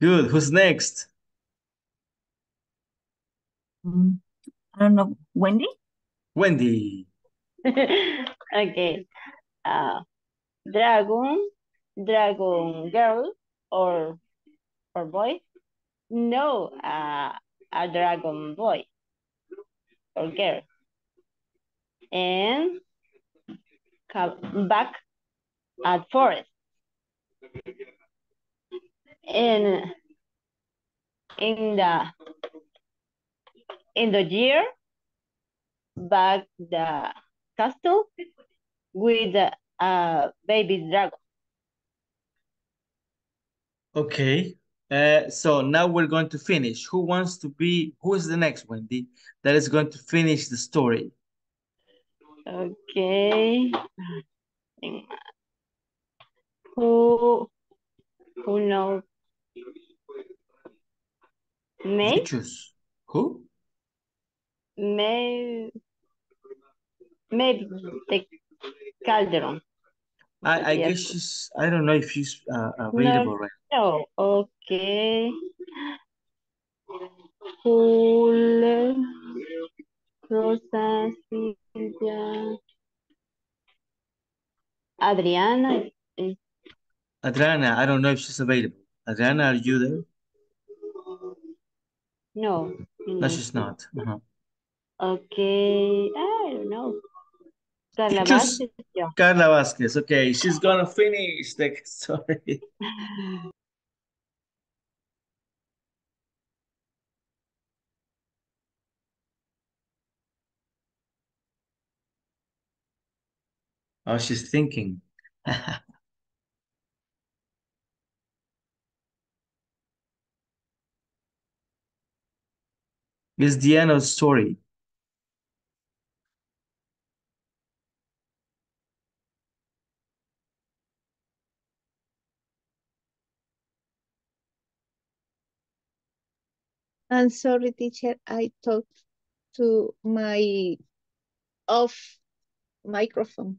Good. Who's next? Mm, I don't know. Wendy? Wendy. Okay. Uh, dragon, dragon girl or or boy? No, uh, a dragon boy or girl. And come back at forest. And in the in the year. Back the castle with a uh, baby dragon. Okay, uh, so now we're going to finish. Who wants to be, who is the next Wendy that is going to finish the story? Okay. Who, who knows? Me? Choose. Who? May... Maybe the Calderon. I, I yes. guess she's, I don't know if she's uh, available no, right now. No, okay. Hula, Rosa, Silvia, Adriana. Adriana, I don't know if she's available. Adriana, are you there? No. No, no she's not. Uh-huh. Okay, I don't know. Carla Vázquez. Yeah. Carla Vázquez, okay. She's gonna finish the story. Oh, she's thinking. It's the end of the story. I'm sorry, teacher, I talked to my off microphone.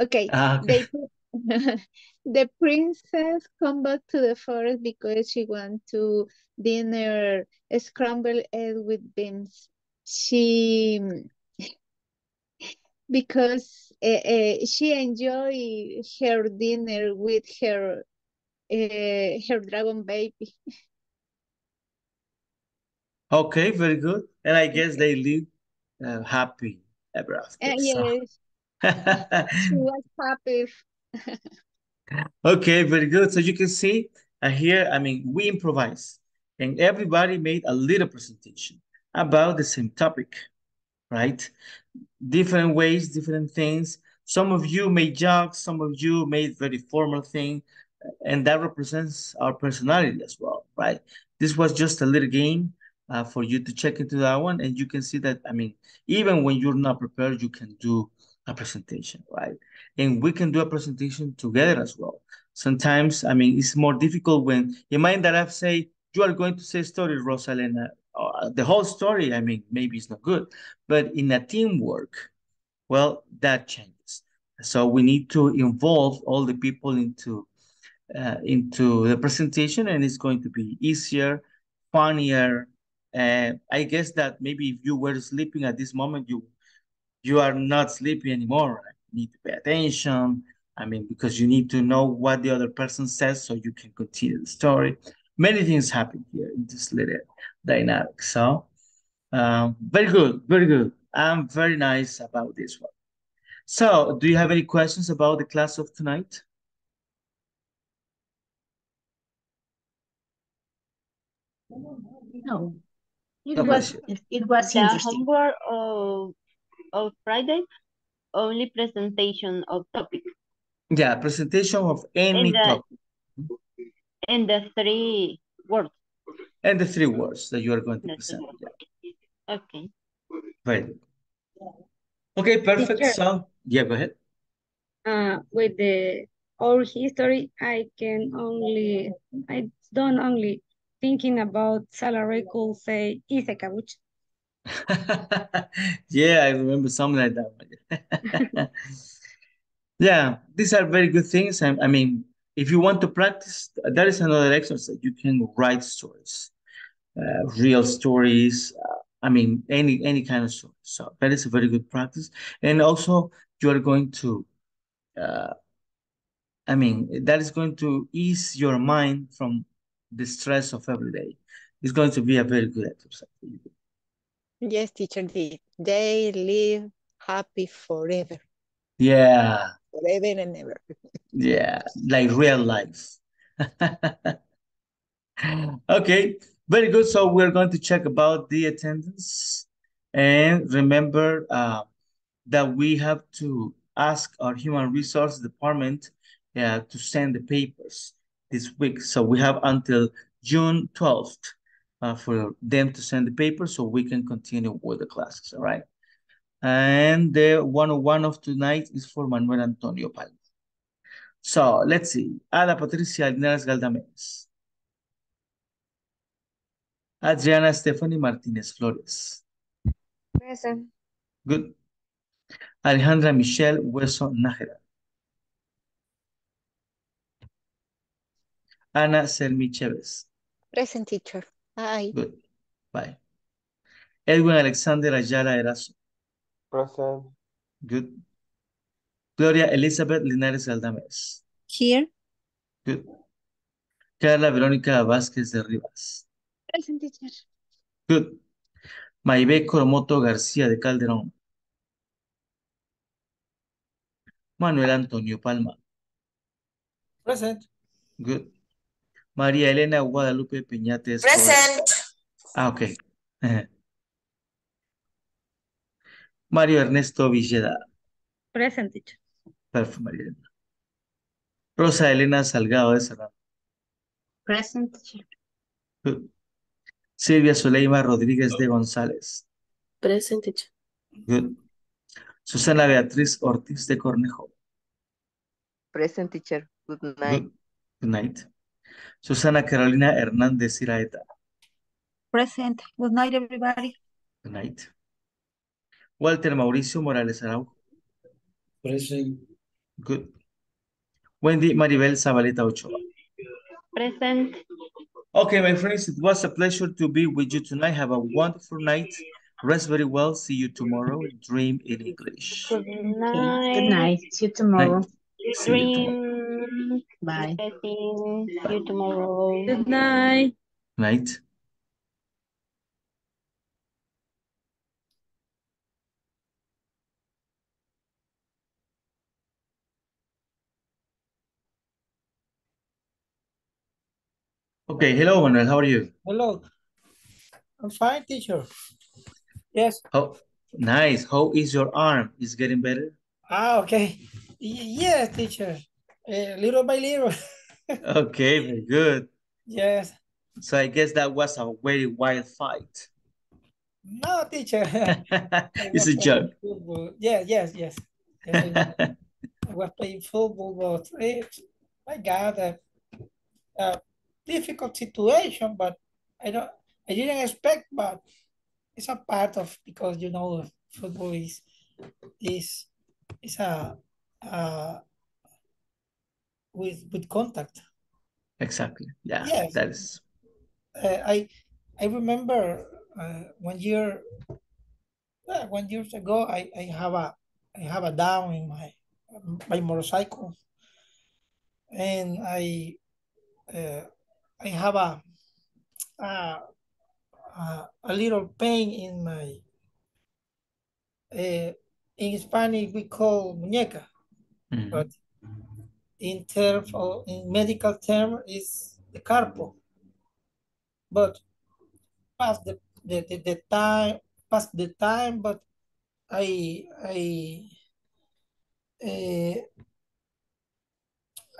Okay. Uh, okay. They, the princess come back to the forest because she wants to dinner scrambled egg with beans. She, because uh, uh, she enjoyed her dinner with her uh, her dragon baby. Okay, very good. And I guess they live uh, happy ever after. Uh, yes. So. She was happy. Okay, very good. So you can see uh, here, I mean, we improvise. And everybody made a little presentation about the same topic, right? Different ways, different things. Some of you made jokes, some of you made very formal thing, and that represents our personality as well, right? This was just a little game. Uh, for you to check into that one, and you can see that, I mean, even when you're not prepared, you can do a presentation, right? And we can do a presentation together as well. Sometimes, I mean, it's more difficult when, in mind that I say, you are going to say a story, Rosa Elena, uh, the whole story, I mean, maybe it's not good, but in a teamwork, well, that changes. So we need to involve all the people into, uh, into the presentation, and it's going to be easier, funnier. Uh, I guess that maybe if you were sleeping at this moment, you you are not sleepy anymore. You need to pay attention. I mean, because you need to know what the other person says so you can continue the story. Many things happen here in this little dynamic. So um, very good, very good. I'm very nice about this one. So do you have any questions about the class of tonight? No. It no was question. It was the interesting homework of, of Friday, only presentation of topic. Yeah, presentation of any and the, topic. And the three words. And the three words that you are going to the present. Yeah. Okay. Very good. Okay, perfect. Teacher, so, yeah, go ahead. Uh, with the oral history, I can only, I don't only, thinking about salary could say, is a cabuch. Yeah, I remember something like that. Yeah, these are very good things. I, I mean, if you want to practice, that is another exercise. You can write stories, uh, real stories. Uh, I mean, any any kind of story. So that is a very good practice. And also, you are going to, uh, I mean, that is going to ease your mind from the stress of every day. Is going to be a very good exercise. Yes, teacher, they live happy forever. Yeah. Forever and ever. Yeah, like real life. Okay, very good. So we're going to check about the attendance. And remember uh, that we have to ask our human resource department uh, to send the papers this week. So we have until June twelfth uh, for them to send the paper so we can continue with the classes, all right? And the one oh one of tonight is for Manuel Antonio Palma. So let's see. Ana Patricia Linares Galdames. Adriana Stephanie Martínez Flores. Present. Good. Alejandra Michelle Hueso-Najera. Ana Selmi Chévez. Present, teacher. Bye. Good. Bye. Edwin Alexander Ayala Erazo. Present. Good. Gloria Elizabeth Linares Galdames. Here. Good. Carla Verónica Vázquez de Rivas. Present, teacher. Good. Maibé Coromoto García de Calderón. Manuel Antonio Palma. Present. Good. María Elena Guadalupe Peñate Escobar. Present. Ah, ok. Mario Ernesto Villeda. Present. Perfect, María Elena. Rosa Elena Salgado de Serrano. Present. Good. Silvia Suleyma Rodríguez de González. Present. Good. Susana Beatriz Ortiz de Cornejo. Present, teacher. Good night. Good, Good night. Susana Carolina Hernandez Iraeta. Present. Good night, everybody. Good night. Walter Mauricio Morales Arau. Present. Good. Wendy Maribel Zabaleta Ochoa. Present. Okay, my friends, it was a pleasure to be with you tonight. Have a wonderful night. Rest very well. See you tomorrow. Dream in English. Good night. Good night. See you tomorrow. Night. Dream. Bye. See you tomorrow. Good night. Night. Okay, hello, Manuel. How are you? Hello. I'm fine, teacher. Yes. Oh, nice. How is your arm? Is it getting better? Ah, okay. Y yes, teacher. Uh, little by little. Okay, very good. Yes. So I guess that was a very wild fight. No, teacher. It's a joke. Football. Yeah, yes, yes. yes I was playing football, but my God, uh, uh, difficult situation, but I don't, I didn't expect, but it's a part of, because you know football is is is a uh with with contact. Exactly. Yeah. Yes. That is. Uh, I I remember uh, one year, well, one year ago, I I have a I have a down in my my motorcycle, and I. Uh, I have a, a a little pain in my, uh, in Spanish we call muñeca, mm-hmm. but in term or in medical term is the carpo. But past the, the, the, the time, past the time, but I I uh,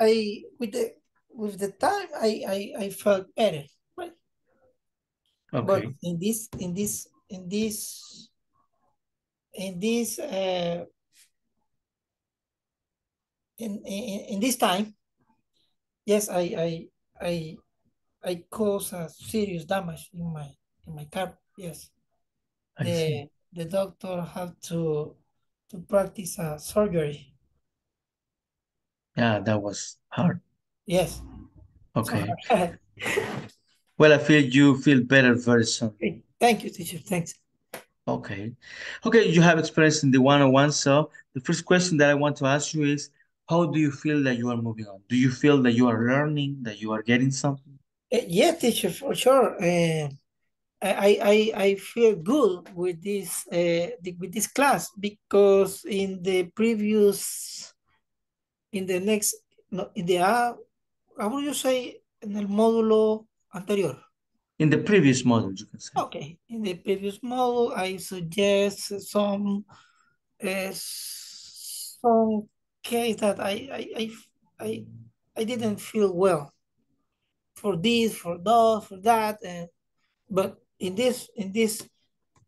I with the. With the time, I, I, I felt better. Right? Okay. But in this, in this, in this, in this, uh, in, in in this time, yes, I I I I caused a serious damage in my in my car. Yes, I the see. The doctor had to to practice a surgery. Yeah, that was hard. Yes. Okay. Well, I feel you feel better very soon. Thank you, teacher. Thanks. Okay. Okay, you have experience in the one-on-one. So the first question that I want to ask you is, how do you feel that you are moving on? Do you feel that you are learning, that you are getting something? Uh, yeah, teacher, for sure. Uh, I, I I feel good with this uh, the, with this class, because in the previous, in the next, no, in the uh, how would you say, en el módulo anterior? In the previous module, you can say. Okay, in the previous module, I suggest some uh, some case that I I, I I I didn't feel well for this, for that, for that, and but in this in this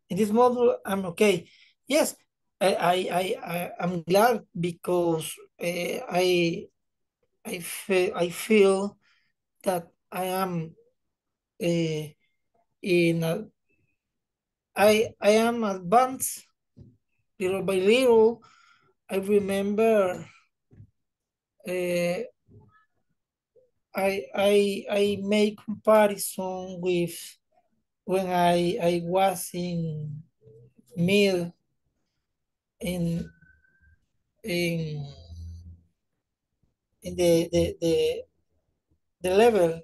in this module, I'm okay. Yes, I I I, I I'm glad, because uh, I. I feel, I feel that I am uh, in a, I, I am advanced little by little. I remember uh, I, I, I make comparison with when I, I was in middle in in in the, the, the, the level,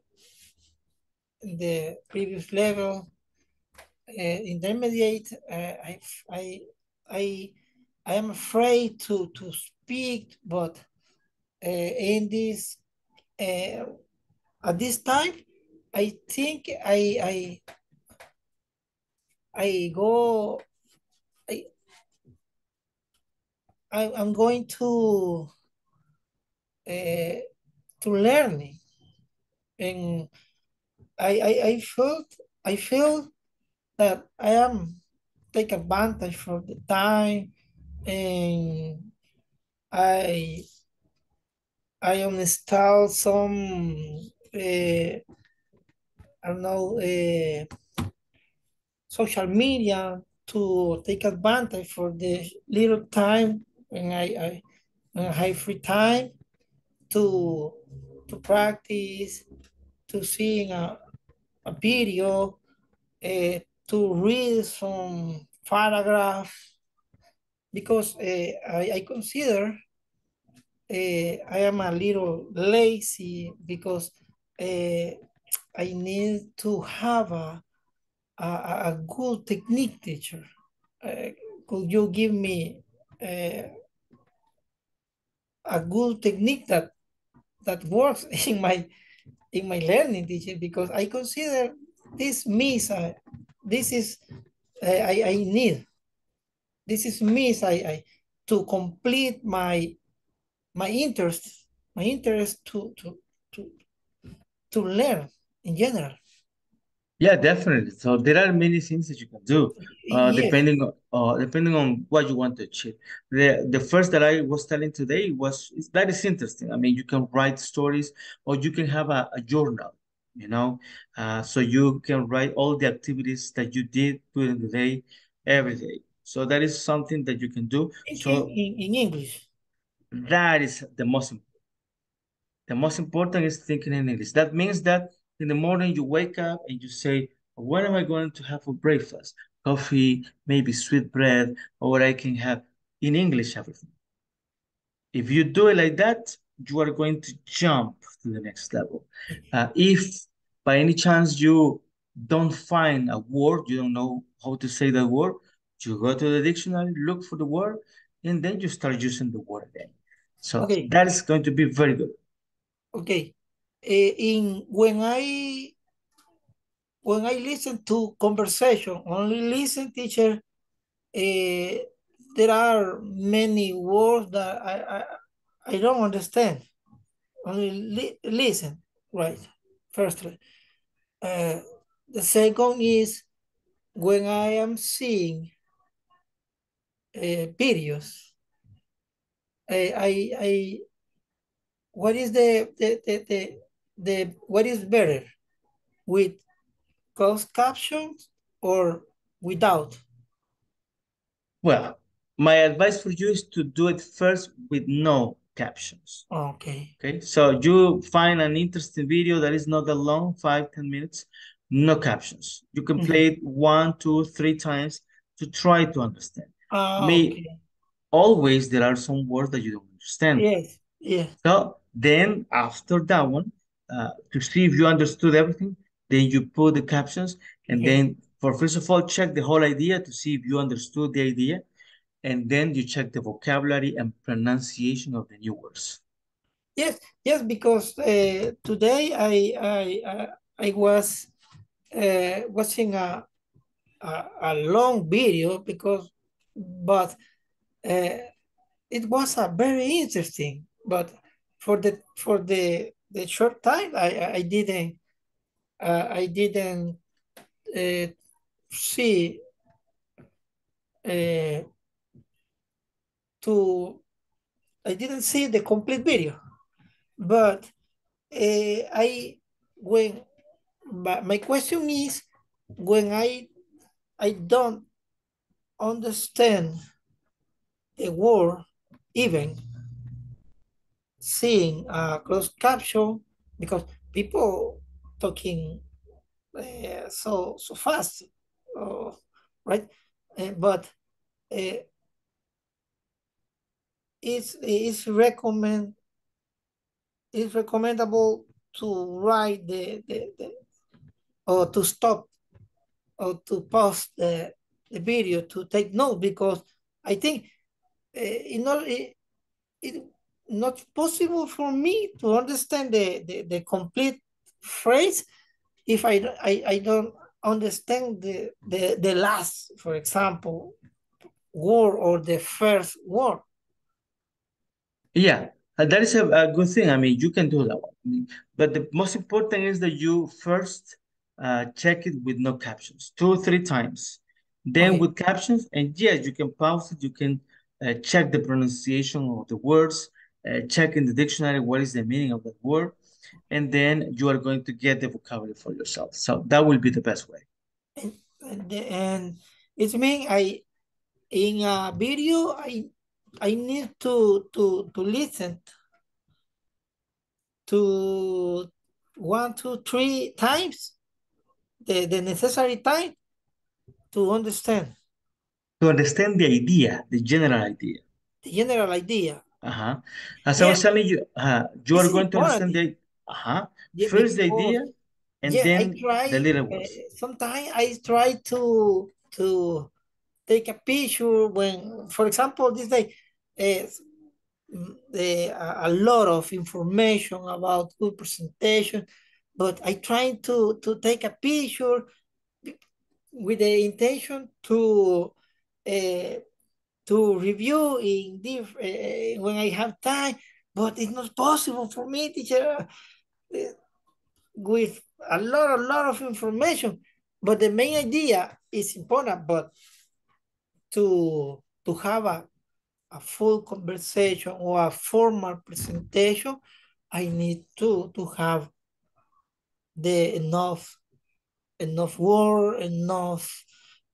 the previous level, uh, intermediate, uh, I, I, I, I am afraid to, to speak, but uh, in this, uh, at this time, I think I, I, I go, I, I, I'm going to, Uh, to learning, and I, I I felt I feel that I am take advantage for the time, and I I install some uh, I don't know uh, social media to take advantage for the little time when I, I, when I have free time to, to practice, to seeing a, a video, uh, to read some paragraphs, because uh, I, I consider uh, I am a little lazy, because uh, I need to have a, a, a good technique teacher. Uh, could you give me uh, a good technique that that works in my in my learning, teacher? Because I consider this miss, uh, this is uh, I, I need. This is me I, I, to complete my my interest, my interest to to to to learn in general. Yeah, definitely. So there are many things that you can do, uh, yes. depending on uh, depending on what you want to achieve. The the first that I was telling today was is, that is interesting. I mean, you can write stories, or you can have a, a journal. You know, uh, so you can write all the activities that you did during the day, every day. So that is something that you can do. So in, in English, that is the most important. The most important is thinking in English. That means that in the morning you wake up and you say, what am I going to have for breakfast? Coffee, maybe sweet bread, or what I can have in English, everything. If you do it like that, you are going to jump to the next level. Uh, if by any chance you don't find a word, you don't know how to say that word, you go to the dictionary, look for the word, and then you start using the word again. So okay. That is going to be very good. Okay. Uh, in when I when I listen to conversation, only listen, teacher. Uh, there are many words that I I, I don't understand. Only li listen, right? Firstly, uh, the second is when I am seeing Uh, videos. I, I, I, what is the, the, the, the, the, what is better, with closed captions or without? Well, my advice for you is to do it first with no captions. Okay. Okay. So you find an interesting video that is not that long, five, ten minutes, no captions. You can play mm-hmm. it one, two, three times to try to understand. Uh, May, okay. Always there are some words that you don't understand. Yes, yes. So then after that one, uh, to see if you understood everything, then you put the captions, and okay. then for first of all, check the whole idea to see if you understood the idea, and then you check the vocabulary and pronunciation of the new words. Yes, yes, because uh, today I I I, I was uh, watching a, a a long video because. But uh, it was a very interesting. But for the for the the short time, I I didn't uh, I didn't uh, see uh, to I didn't see the complete video. But uh, I when but my question is when I I don't. understand a word, even seeing a closed caption, because people talking uh, so so fast, uh, right? Uh, but uh, it's it's recommend it's recommendable to write the the, the or to stop or to pause the. the video to take note, because I think uh, it's not it, it not possible for me to understand the, the, the complete phrase if I, I, I don't understand the, the, the last, for example, word or the first word. Yeah, that is a, a good thing. I mean, you can do that one. But the most important is that you first uh, check it with no captions, two or three times. Then okay. with captions, and yes, you can pause it, you can uh, check the pronunciation of the words, uh, check in the dictionary what is the meaning of that word, and then you are going to get the vocabulary for yourself. So that will be the best way. and it's mean I in a video I I need to to to listen to one two three times the the necessary time to understand to understand the idea the general idea the general idea. Uh huh. As yeah. I was telling you, uh, you are going to understand the uh huh yeah, first the idea. And yeah, then I try, the little ones. Uh, sometimes I try to to take a picture when, for example, this day, uh, uh, a lot of information about good presentation, but I try to, to take a picture with the intention to uh, to review in diff uh, when I have time, but it's not possible for me, teacher, uh, with a lot, a lot of information, but the main idea is important. But to to have a, a full conversation or a formal presentation, I need to to have the enough enough word, enough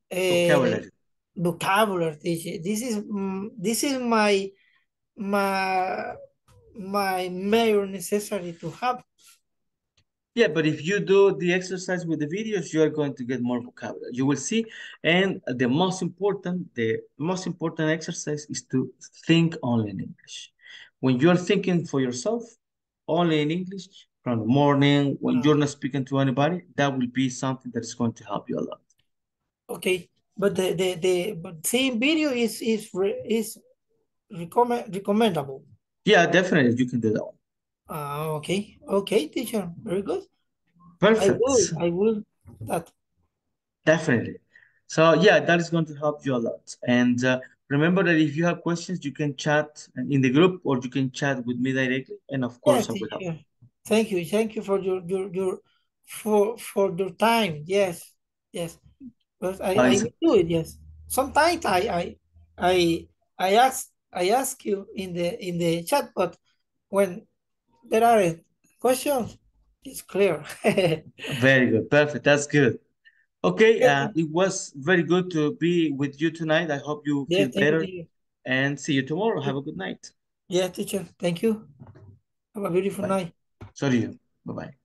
uh, vocabulary. Vocabulary. This is this is my my my major necessary to have. Yeah, but if you do the exercise with the videos, you are going to get more vocabulary. You will see, and the most important, the most important exercise is to think only in English. When you are thinking for yourself, only in English, from the morning, when you're not speaking to anybody, that will be something that is going to help you a lot. Okay, but the the the but same video is is is recommend recommendable. Yeah, definitely, you can do that one. Ah, uh, okay, okay, teacher, very good. Perfect. I will, I will that. Definitely. So yeah, that is going to help you a lot. And uh, remember that if you have questions, you can chat in the group or you can chat with me directly. And of course, yes, I will help. Thank you, thank you for your your your for for your time. Yes, yes. But I, I will do it. Yes. Sometimes I I I I ask I ask you in the in the chat, but when there are questions, it's clear. Very good, perfect, that's good. Okay, uh, it was very good to be with you tonight. I hope you yeah, feel better you. And see you tomorrow. Have a good night. Yeah, teacher, thank you. Have a beautiful Bye. Night. So do you, bye-bye.